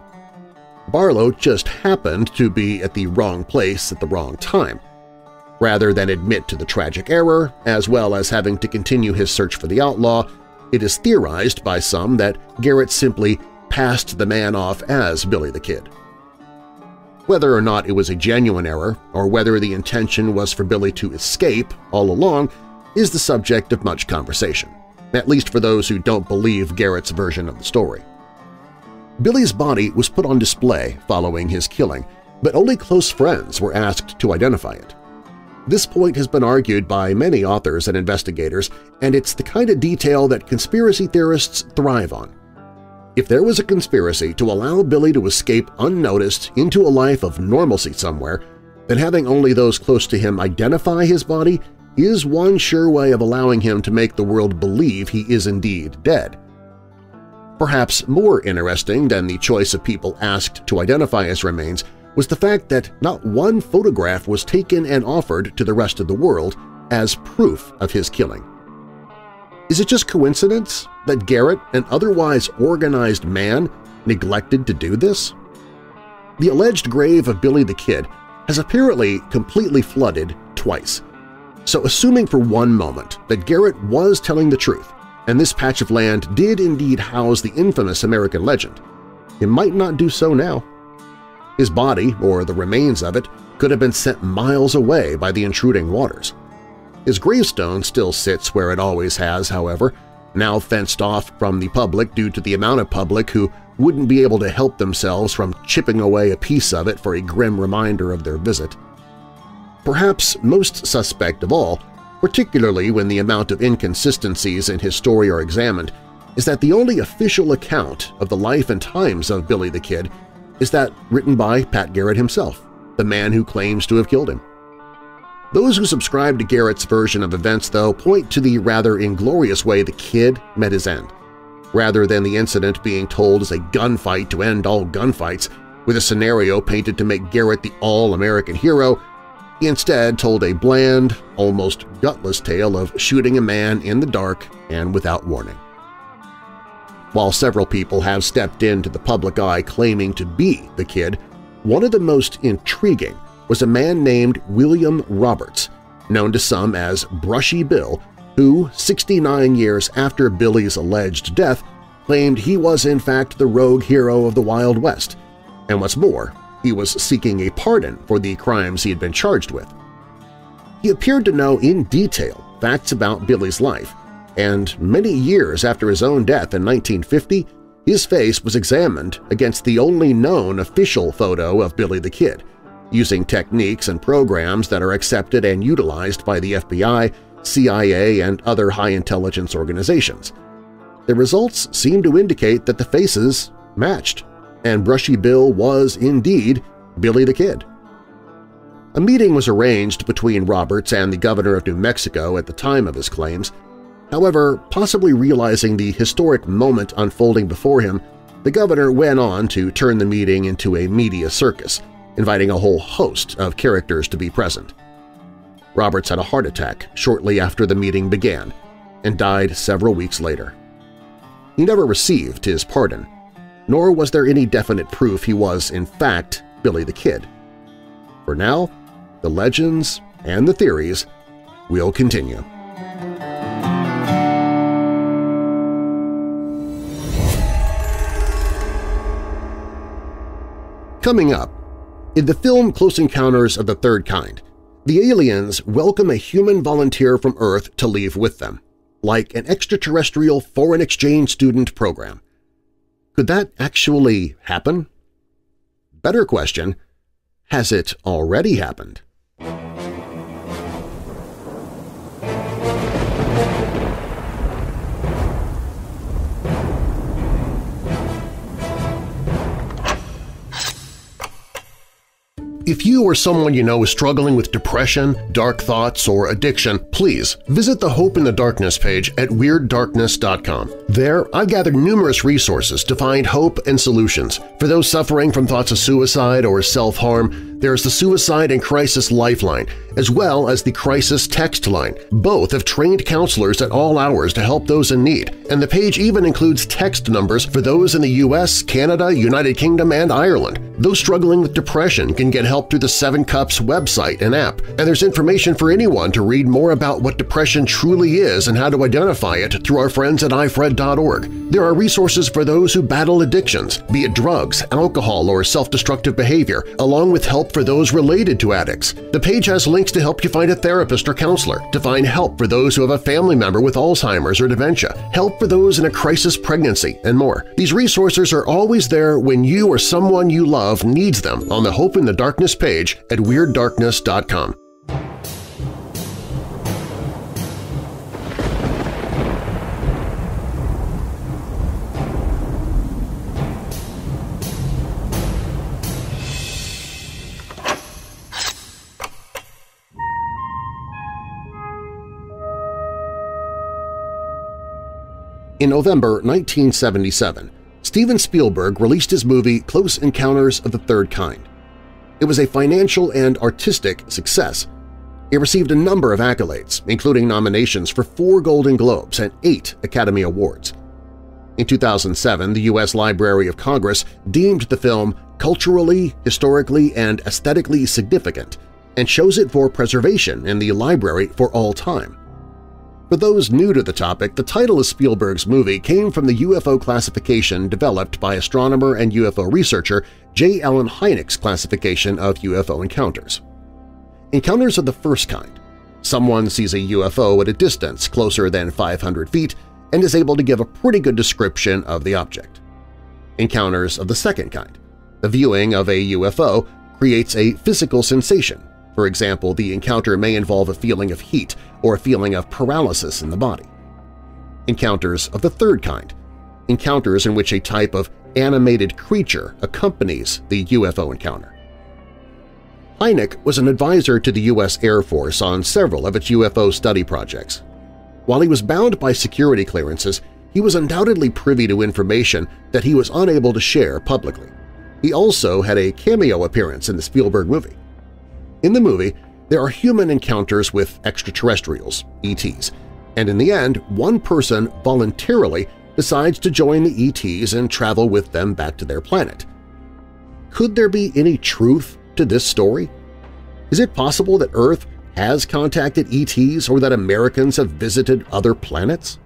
Barlow just happened to be at the wrong place at the wrong time. Rather than admit to the tragic error, as well as having to continue his search for the outlaw, it is theorized by some that Garrett simply passed the man off as Billy the Kid. Whether or not it was a genuine error, or whether the intention was for Billy to escape all along, is the subject of much conversation, at least for those who don't believe Garrett's version of the story. Billy's body was put on display following his killing, but only close friends were asked to identify it. This point has been argued by many authors and investigators, and it's the kind of detail that conspiracy theorists thrive on. If there was a conspiracy to allow Billy to escape unnoticed into a life of normalcy somewhere, then having only those close to him identify his body is one sure way of allowing him to make the world believe he is indeed dead. Perhaps more interesting than the choice of people asked to identify his remains was the fact that not one photograph was taken and offered to the rest of the world as proof of his killing. Is it just coincidence that Garrett, an otherwise organized man, neglected to do this? The alleged grave of Billy the Kid has apparently completely flooded twice. So assuming for one moment that Garrett was telling the truth and this patch of land did indeed house the infamous American legend, it might not do so now. His body, or the remains of it, could have been sent miles away by the intruding waters. His gravestone still sits where it always has, however, now fenced off from the public due to the amount of public who wouldn't be able to help themselves from chipping away a piece of it for a grim reminder of their visit. Perhaps most suspect of all, particularly when the amount of inconsistencies in his story are examined, is that the only official account of the life and times of Billy the Kid is that written by Pat Garrett himself, the man who claims to have killed him. Those who subscribe to Garrett's version of events, though, point to the rather inglorious way the Kid met his end, rather than the incident being told as a gunfight to end all gunfights, with a scenario painted to make Garrett the all-American hero. He instead told a bland, almost gutless tale of shooting a man in the dark and without warning. While several people have stepped into the public eye claiming to be the Kid, one of the most intriguing was a man named William Roberts, known to some as Brushy Bill, who, sixty-nine years after Billy's alleged death, claimed he was in fact the rogue hero of the Wild West, and what's more, he was seeking a pardon for the crimes he had been charged with. He appeared to know in detail facts about Billy's life, and many years after his own death in nineteen fifty, his face was examined against the only known official photo of Billy the Kid, using techniques and programs that are accepted and utilized by the F B I, C I A, and other high-intelligence organizations. The results seem to indicate that the faces matched, and Brushy Bill was indeed Billy the Kid. A meeting was arranged between Roberts and the governor of New Mexico at the time of his claims. However, possibly realizing the historic moment unfolding before him, the governor went on to turn the meeting into a media circus, inviting a whole host of characters to be present. Roberts had a heart attack shortly after the meeting began and died several weeks later. He never received his pardon, nor was there any definite proof he was, in fact, Billy the Kid. For now, the legends and the theories will continue. Coming up, in the film Close Encounters of the Third Kind, the aliens welcome a human volunteer from Earth to leave with them, like an extraterrestrial foreign exchange student program. Could that actually happen? Better question, has it already happened? If you or someone you know is struggling with depression, dark thoughts, or addiction, please visit the Hope in the Darkness page at Weird Darkness dot com. There, I've gathered numerous resources to find hope and solutions. For those suffering from thoughts of suicide or self-harm, there is the Suicide and Crisis Lifeline, as well as the Crisis Text Line. Both have trained counselors at all hours to help those in need, and the page even includes text numbers for those in the U S, Canada, United Kingdom, and Ireland. Those struggling with depression can get help through the Seven Cups website and app, and there's information for anyone to read more about what depression truly is and how to identify it through our friends at i fred dot org. There are resources for those who battle addictions, be it drugs, alcohol, or self-destructive behavior, along with help for those related to addicts. The page has links to help you find a therapist or counselor, to find help for those who have a family member with Alzheimer's or dementia, help for those in a crisis pregnancy, and more. These resources are always there when you or someone you love needs them on the Hope in the Darkness page at Weird Darkness dot com. In November nineteen seventy-seven, Steven Spielberg released his movie Close Encounters of the Third Kind. It was a financial and artistic success. It received a number of accolades, including nominations for four Golden Globes and eight Academy Awards. In two thousand seven, the U S Library of Congress deemed the film culturally, historically, and aesthetically significant and shows it for preservation in the library for all time. For those new to the topic, the title of Spielberg's movie came from the U F O classification developed by astronomer and U F O researcher J. Allen Hynek's classification of U F O encounters. Encounters of the first kind. Someone sees a U F O at a distance closer than five hundred feet and is able to give a pretty good description of the object. Encounters of the second kind. The viewing of a U F O creates a physical sensation. For example, the encounter may involve a feeling of heat or a feeling of paralysis in the body. Encounters of the third kind. Encounters in which a type of animated creature accompanies the U F O encounter. Hynek was an advisor to the U S Air Force on several of its U F O study projects. While he was bound by security clearances, he was undoubtedly privy to information that he was unable to share publicly. He also had a cameo appearance in the Spielberg movie. In the movie, there are human encounters with extraterrestrials, E Ts, and in the end, one person voluntarily decides to join the E Ts and travel with them back to their planet. Could there be any truth to this story? Is it possible that Earth has contacted E Ts or that Americans have visited other planets?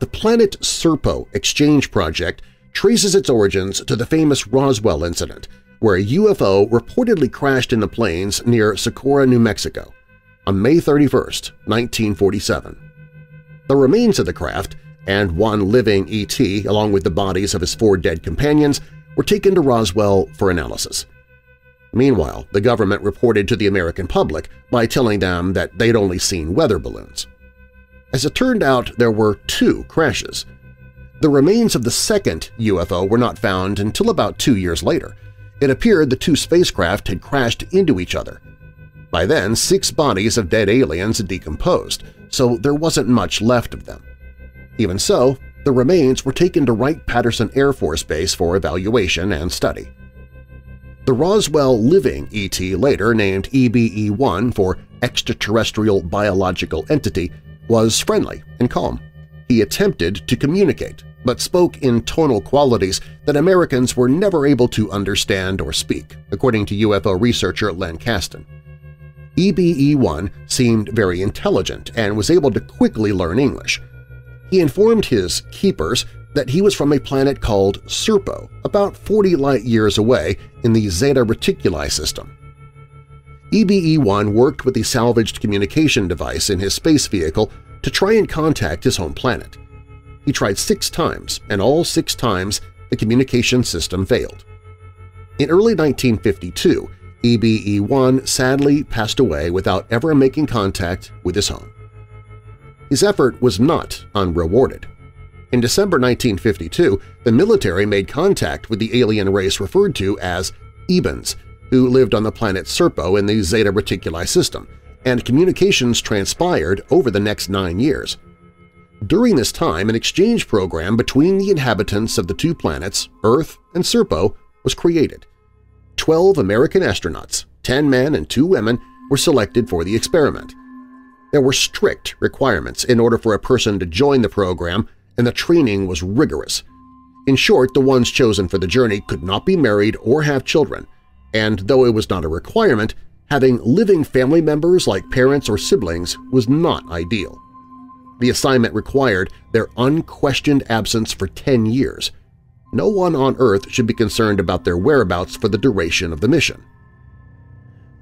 The Planet Serpo exchange project traces its origins to the famous Roswell incident, where a U F O reportedly crashed in the plains near Socorro, New Mexico, on May thirty-first, nineteen forty-seven. The remains of the craft and one living E T, along with the bodies of his four dead companions, were taken to Roswell for analysis. Meanwhile, the government reported to the American public by telling them that they'd only seen weather balloons. As it turned out, there were two crashes. The remains of the second U F O were not found until about two years later. It appeared the two spacecraft had crashed into each other. By then, six bodies of dead aliens had decomposed, so there wasn't much left of them. Even so, the remains were taken to Wright-Patterson Air Force Base for evaluation and study. The Roswell living E T, later named E B E one for Extraterrestrial Biological Entity, was friendly and calm. He attempted to communicate, but spoke in tonal qualities that Americans were never able to understand or speak, according to U F O researcher Len Kasten. E B E one seemed very intelligent and was able to quickly learn English. He informed his keepers that he was from a planet called Serpo, about forty light-years away in the Zeta Reticuli system. E B E one worked with the salvaged communication device in his space vehicle to try and contact his home planet. He tried six times, and all six times the communication system failed. In early nineteen fifty-two, E B E one sadly passed away without ever making contact with his home. His effort was not unrewarded. In December nineteen fifty-two, the military made contact with the alien race referred to as Ebens, who lived on the planet Serpo in the Zeta Reticuli system, and communications transpired over the next nine years. During this time, an exchange program between the inhabitants of the two planets, Earth and Serpo, was created. Twelve American astronauts, ten men and two women, were selected for the experiment. There were strict requirements in order for a person to join the program, and the training was rigorous. In short, the ones chosen for the journey could not be married or have children, and though it was not a requirement, having living family members like parents or siblings was not ideal. The assignment required their unquestioned absence for ten years. No one on Earth should be concerned about their whereabouts for the duration of the mission.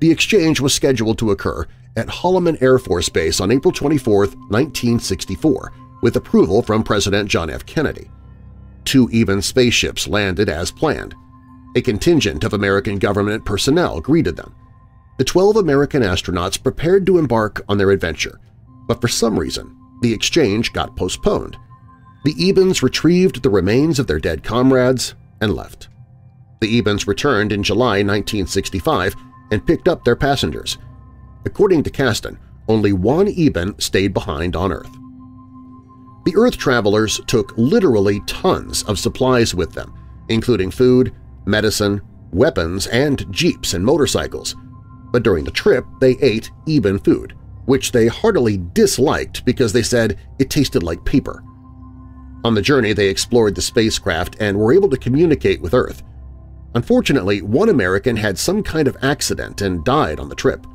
The exchange was scheduled to occur at Holloman Air Force Base on April twenty-fourth, nineteen sixty-four, with approval from President John F. Kennedy. Two even spaceships landed as planned. A contingent of American government personnel greeted them. The twelve American astronauts prepared to embark on their adventure, but for some reason, the exchange got postponed. The Ebens retrieved the remains of their dead comrades and left. The Ebens returned in July nineteen sixty-five and picked up their passengers. According to Kasten, only one Eben stayed behind on Earth. The The Earth travelers took literally tons of supplies with them, including food, medicine, weapons, and jeeps and motorcycles. But during the trip, they ate even food, which they heartily disliked because they said it tasted like paper. On the journey, they explored the spacecraft and were able to communicate with Earth. Unfortunately, one American had some kind of accident and died on the trip.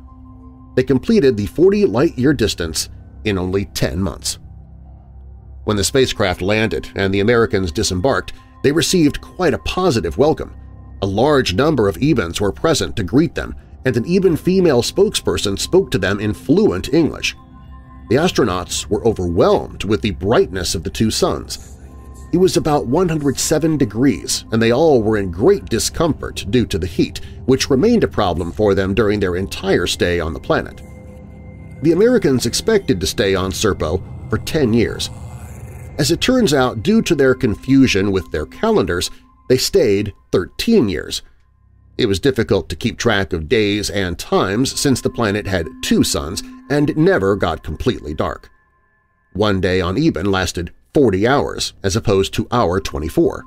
They completed the forty light-year distance in only ten months. When the spacecraft landed and the Americans disembarked, they received quite a positive welcome. A large number of Ebens were present to greet them, and an Eben female spokesperson spoke to them in fluent English. The astronauts were overwhelmed with the brightness of the two suns. It was about one hundred seven degrees, and they all were in great discomfort due to the heat, which remained a problem for them during their entire stay on the planet. The Americans expected to stay on Serpo for ten years. As it turns out, due to their confusion with their calendars, they stayed thirteen years. It was difficult to keep track of days and times since the planet had two suns and it never got completely dark. One day on Eben lasted forty hours as opposed to our twenty-four.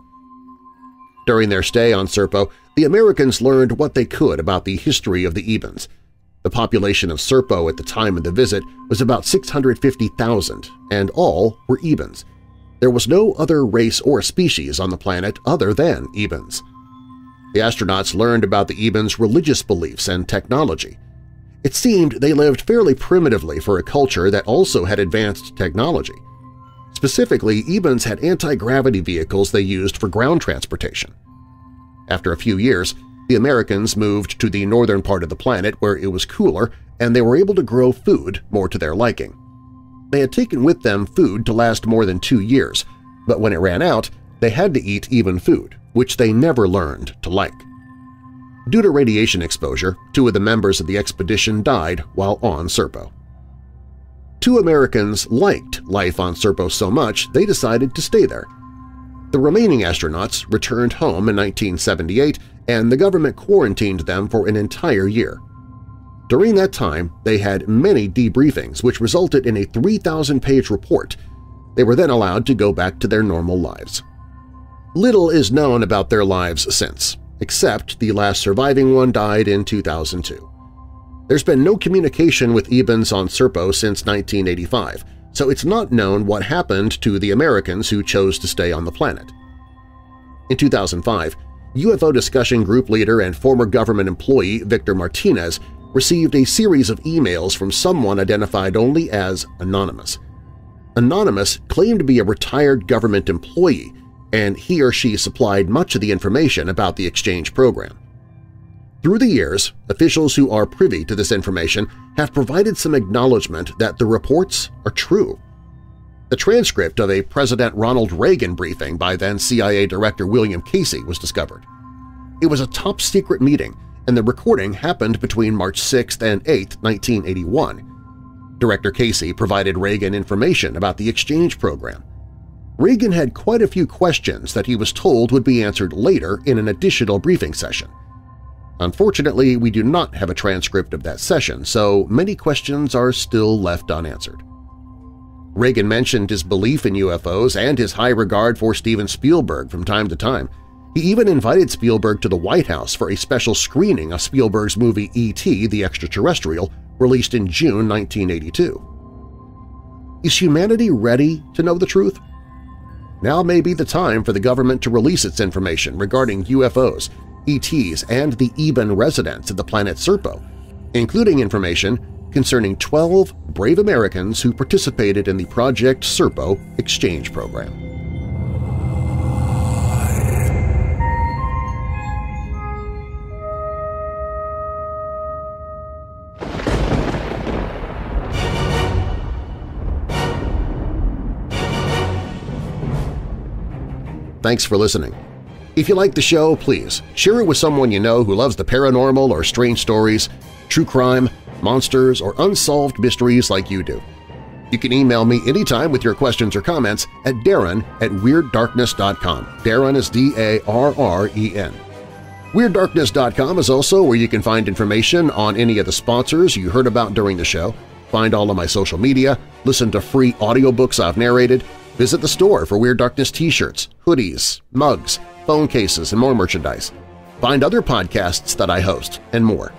During their stay on Serpo, the Americans learned what they could about the history of the Ebens. The population of Serpo at the time of the visit was about six hundred fifty thousand, and all were Ebens. There was no other race or species on the planet other than Ebens. The astronauts learned about the Ebens' religious beliefs and technology. It seemed they lived fairly primitively for a culture that also had advanced technology. Specifically, Ebens had anti-gravity vehicles they used for ground transportation. After a few years, the Americans moved to the northern part of the planet where it was cooler and they were able to grow food more to their liking. They had taken with them food to last more than two years, but when it ran out, they had to eat even food, which they never learned to like. Due to radiation exposure, two of the members of the expedition died while on Serpo. Two Americans liked life on Serpo so much they decided to stay there. The remaining astronauts returned home in nineteen seventy-eight and the government quarantined them for an entire year. During that time, they had many debriefings which resulted in a three thousand page report. They were then allowed to go back to their normal lives. Little is known about their lives since, except the last surviving one died in two thousand two. There's been no communication with Ebens on Serpo since nineteen eighty-five, so it's not known what happened to the Americans who chose to stay on the planet. In two thousand five, U F O discussion group leader and former government employee Victor Martinez received a series of emails from someone identified only as Anonymous. Anonymous claimed to be a retired government employee, and he or she supplied much of the information about the exchange program. Through the years, officials who are privy to this information have provided some acknowledgement that the reports are true. The transcript of a President Ronald Reagan briefing by then-C I A Director William Casey was discovered. It was a top-secret meeting, and the recording happened between March sixth and eighth, nineteen eighty-one. Director Casey provided Reagan information about the exchange program. Reagan had quite a few questions that he was told would be answered later in an additional briefing session. Unfortunately, we do not have a transcript of that session, so many questions are still left unanswered. Reagan mentioned his belief in U F Os and his high regard for Steven Spielberg from time to time. He even invited Spielberg to the White House for a special screening of Spielberg's movie E T the Extraterrestrial, released in June nineteen eighty-two. Is humanity ready to know the truth? Now may be the time for the government to release its information regarding U F Os, E Ts, and the Eben residents of the planet Serpo, including information concerning twelve brave Americans who participated in the Project Serpo exchange program. Thanks for listening. If you like the show, please share it with someone you know who loves the paranormal or strange stories, true crime, monsters, or unsolved mysteries like you do. You can email me anytime with your questions or comments at Darren at Weird Darkness dot com. Darren is D A R R E N. Weird Darkness dot com is also where you can find information on any of the sponsors you heard about during the show, find all of my social media, listen to free audiobooks I've narrated, Visit the store for Weird Darkness t-shirts, hoodies, mugs, phone cases, and more merchandise. Find other podcasts that I host, and more.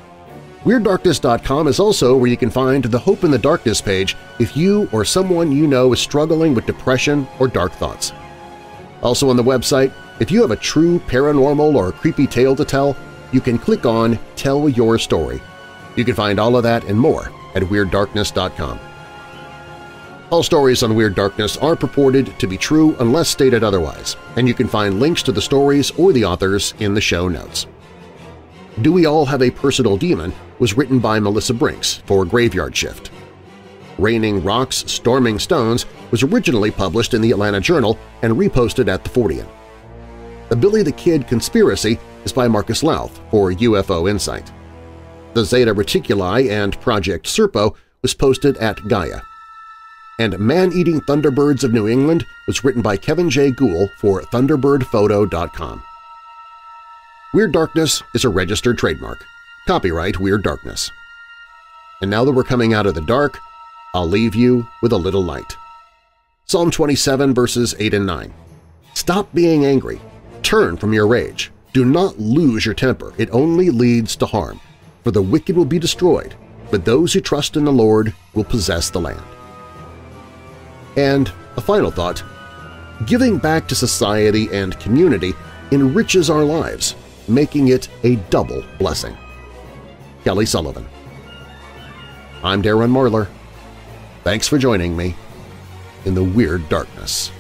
Weird Darkness dot com is also where you can find the Hope in the Darkness page if you or someone you know is struggling with depression or dark thoughts. Also on the website, if you have a true paranormal or creepy tale to tell, you can click on Tell Your Story. You can find all of that and more at Weird Darkness dot com. All stories on Weird Darkness are purported to be true unless stated otherwise, and you can find links to the stories or the authors in the show notes. Do We All Have a Personal Demon was written by Melissa Brinks for Graveyard Shift. Raining Rocks, Storming Stones was originally published in the Atlanta Journal and reposted at the Fortean. The Billy the Kid Conspiracy is by Marcus Louth for U F O Insight. The Zeta Reticuli and Project Serpo was posted at Gaia. And Man-Eating Thunderbirds of New England was written by Kevin J. Gould for Thunderbird Photo dot com. Weird Darkness is a registered trademark. Copyright Weird Darkness. And now that we're coming out of the dark, I'll leave you with a little light. Psalm twenty-seven, verses eight and nine. Stop being angry. Turn from your rage. Do not lose your temper. It only leads to harm. For the wicked will be destroyed, but those who trust in the Lord will possess the land. And a final thought. Giving back to society and community enriches our lives, making it a double blessing. Kelly Sullivan. I'm Darren Marlar. Thanks for joining me in the Weird Darkness.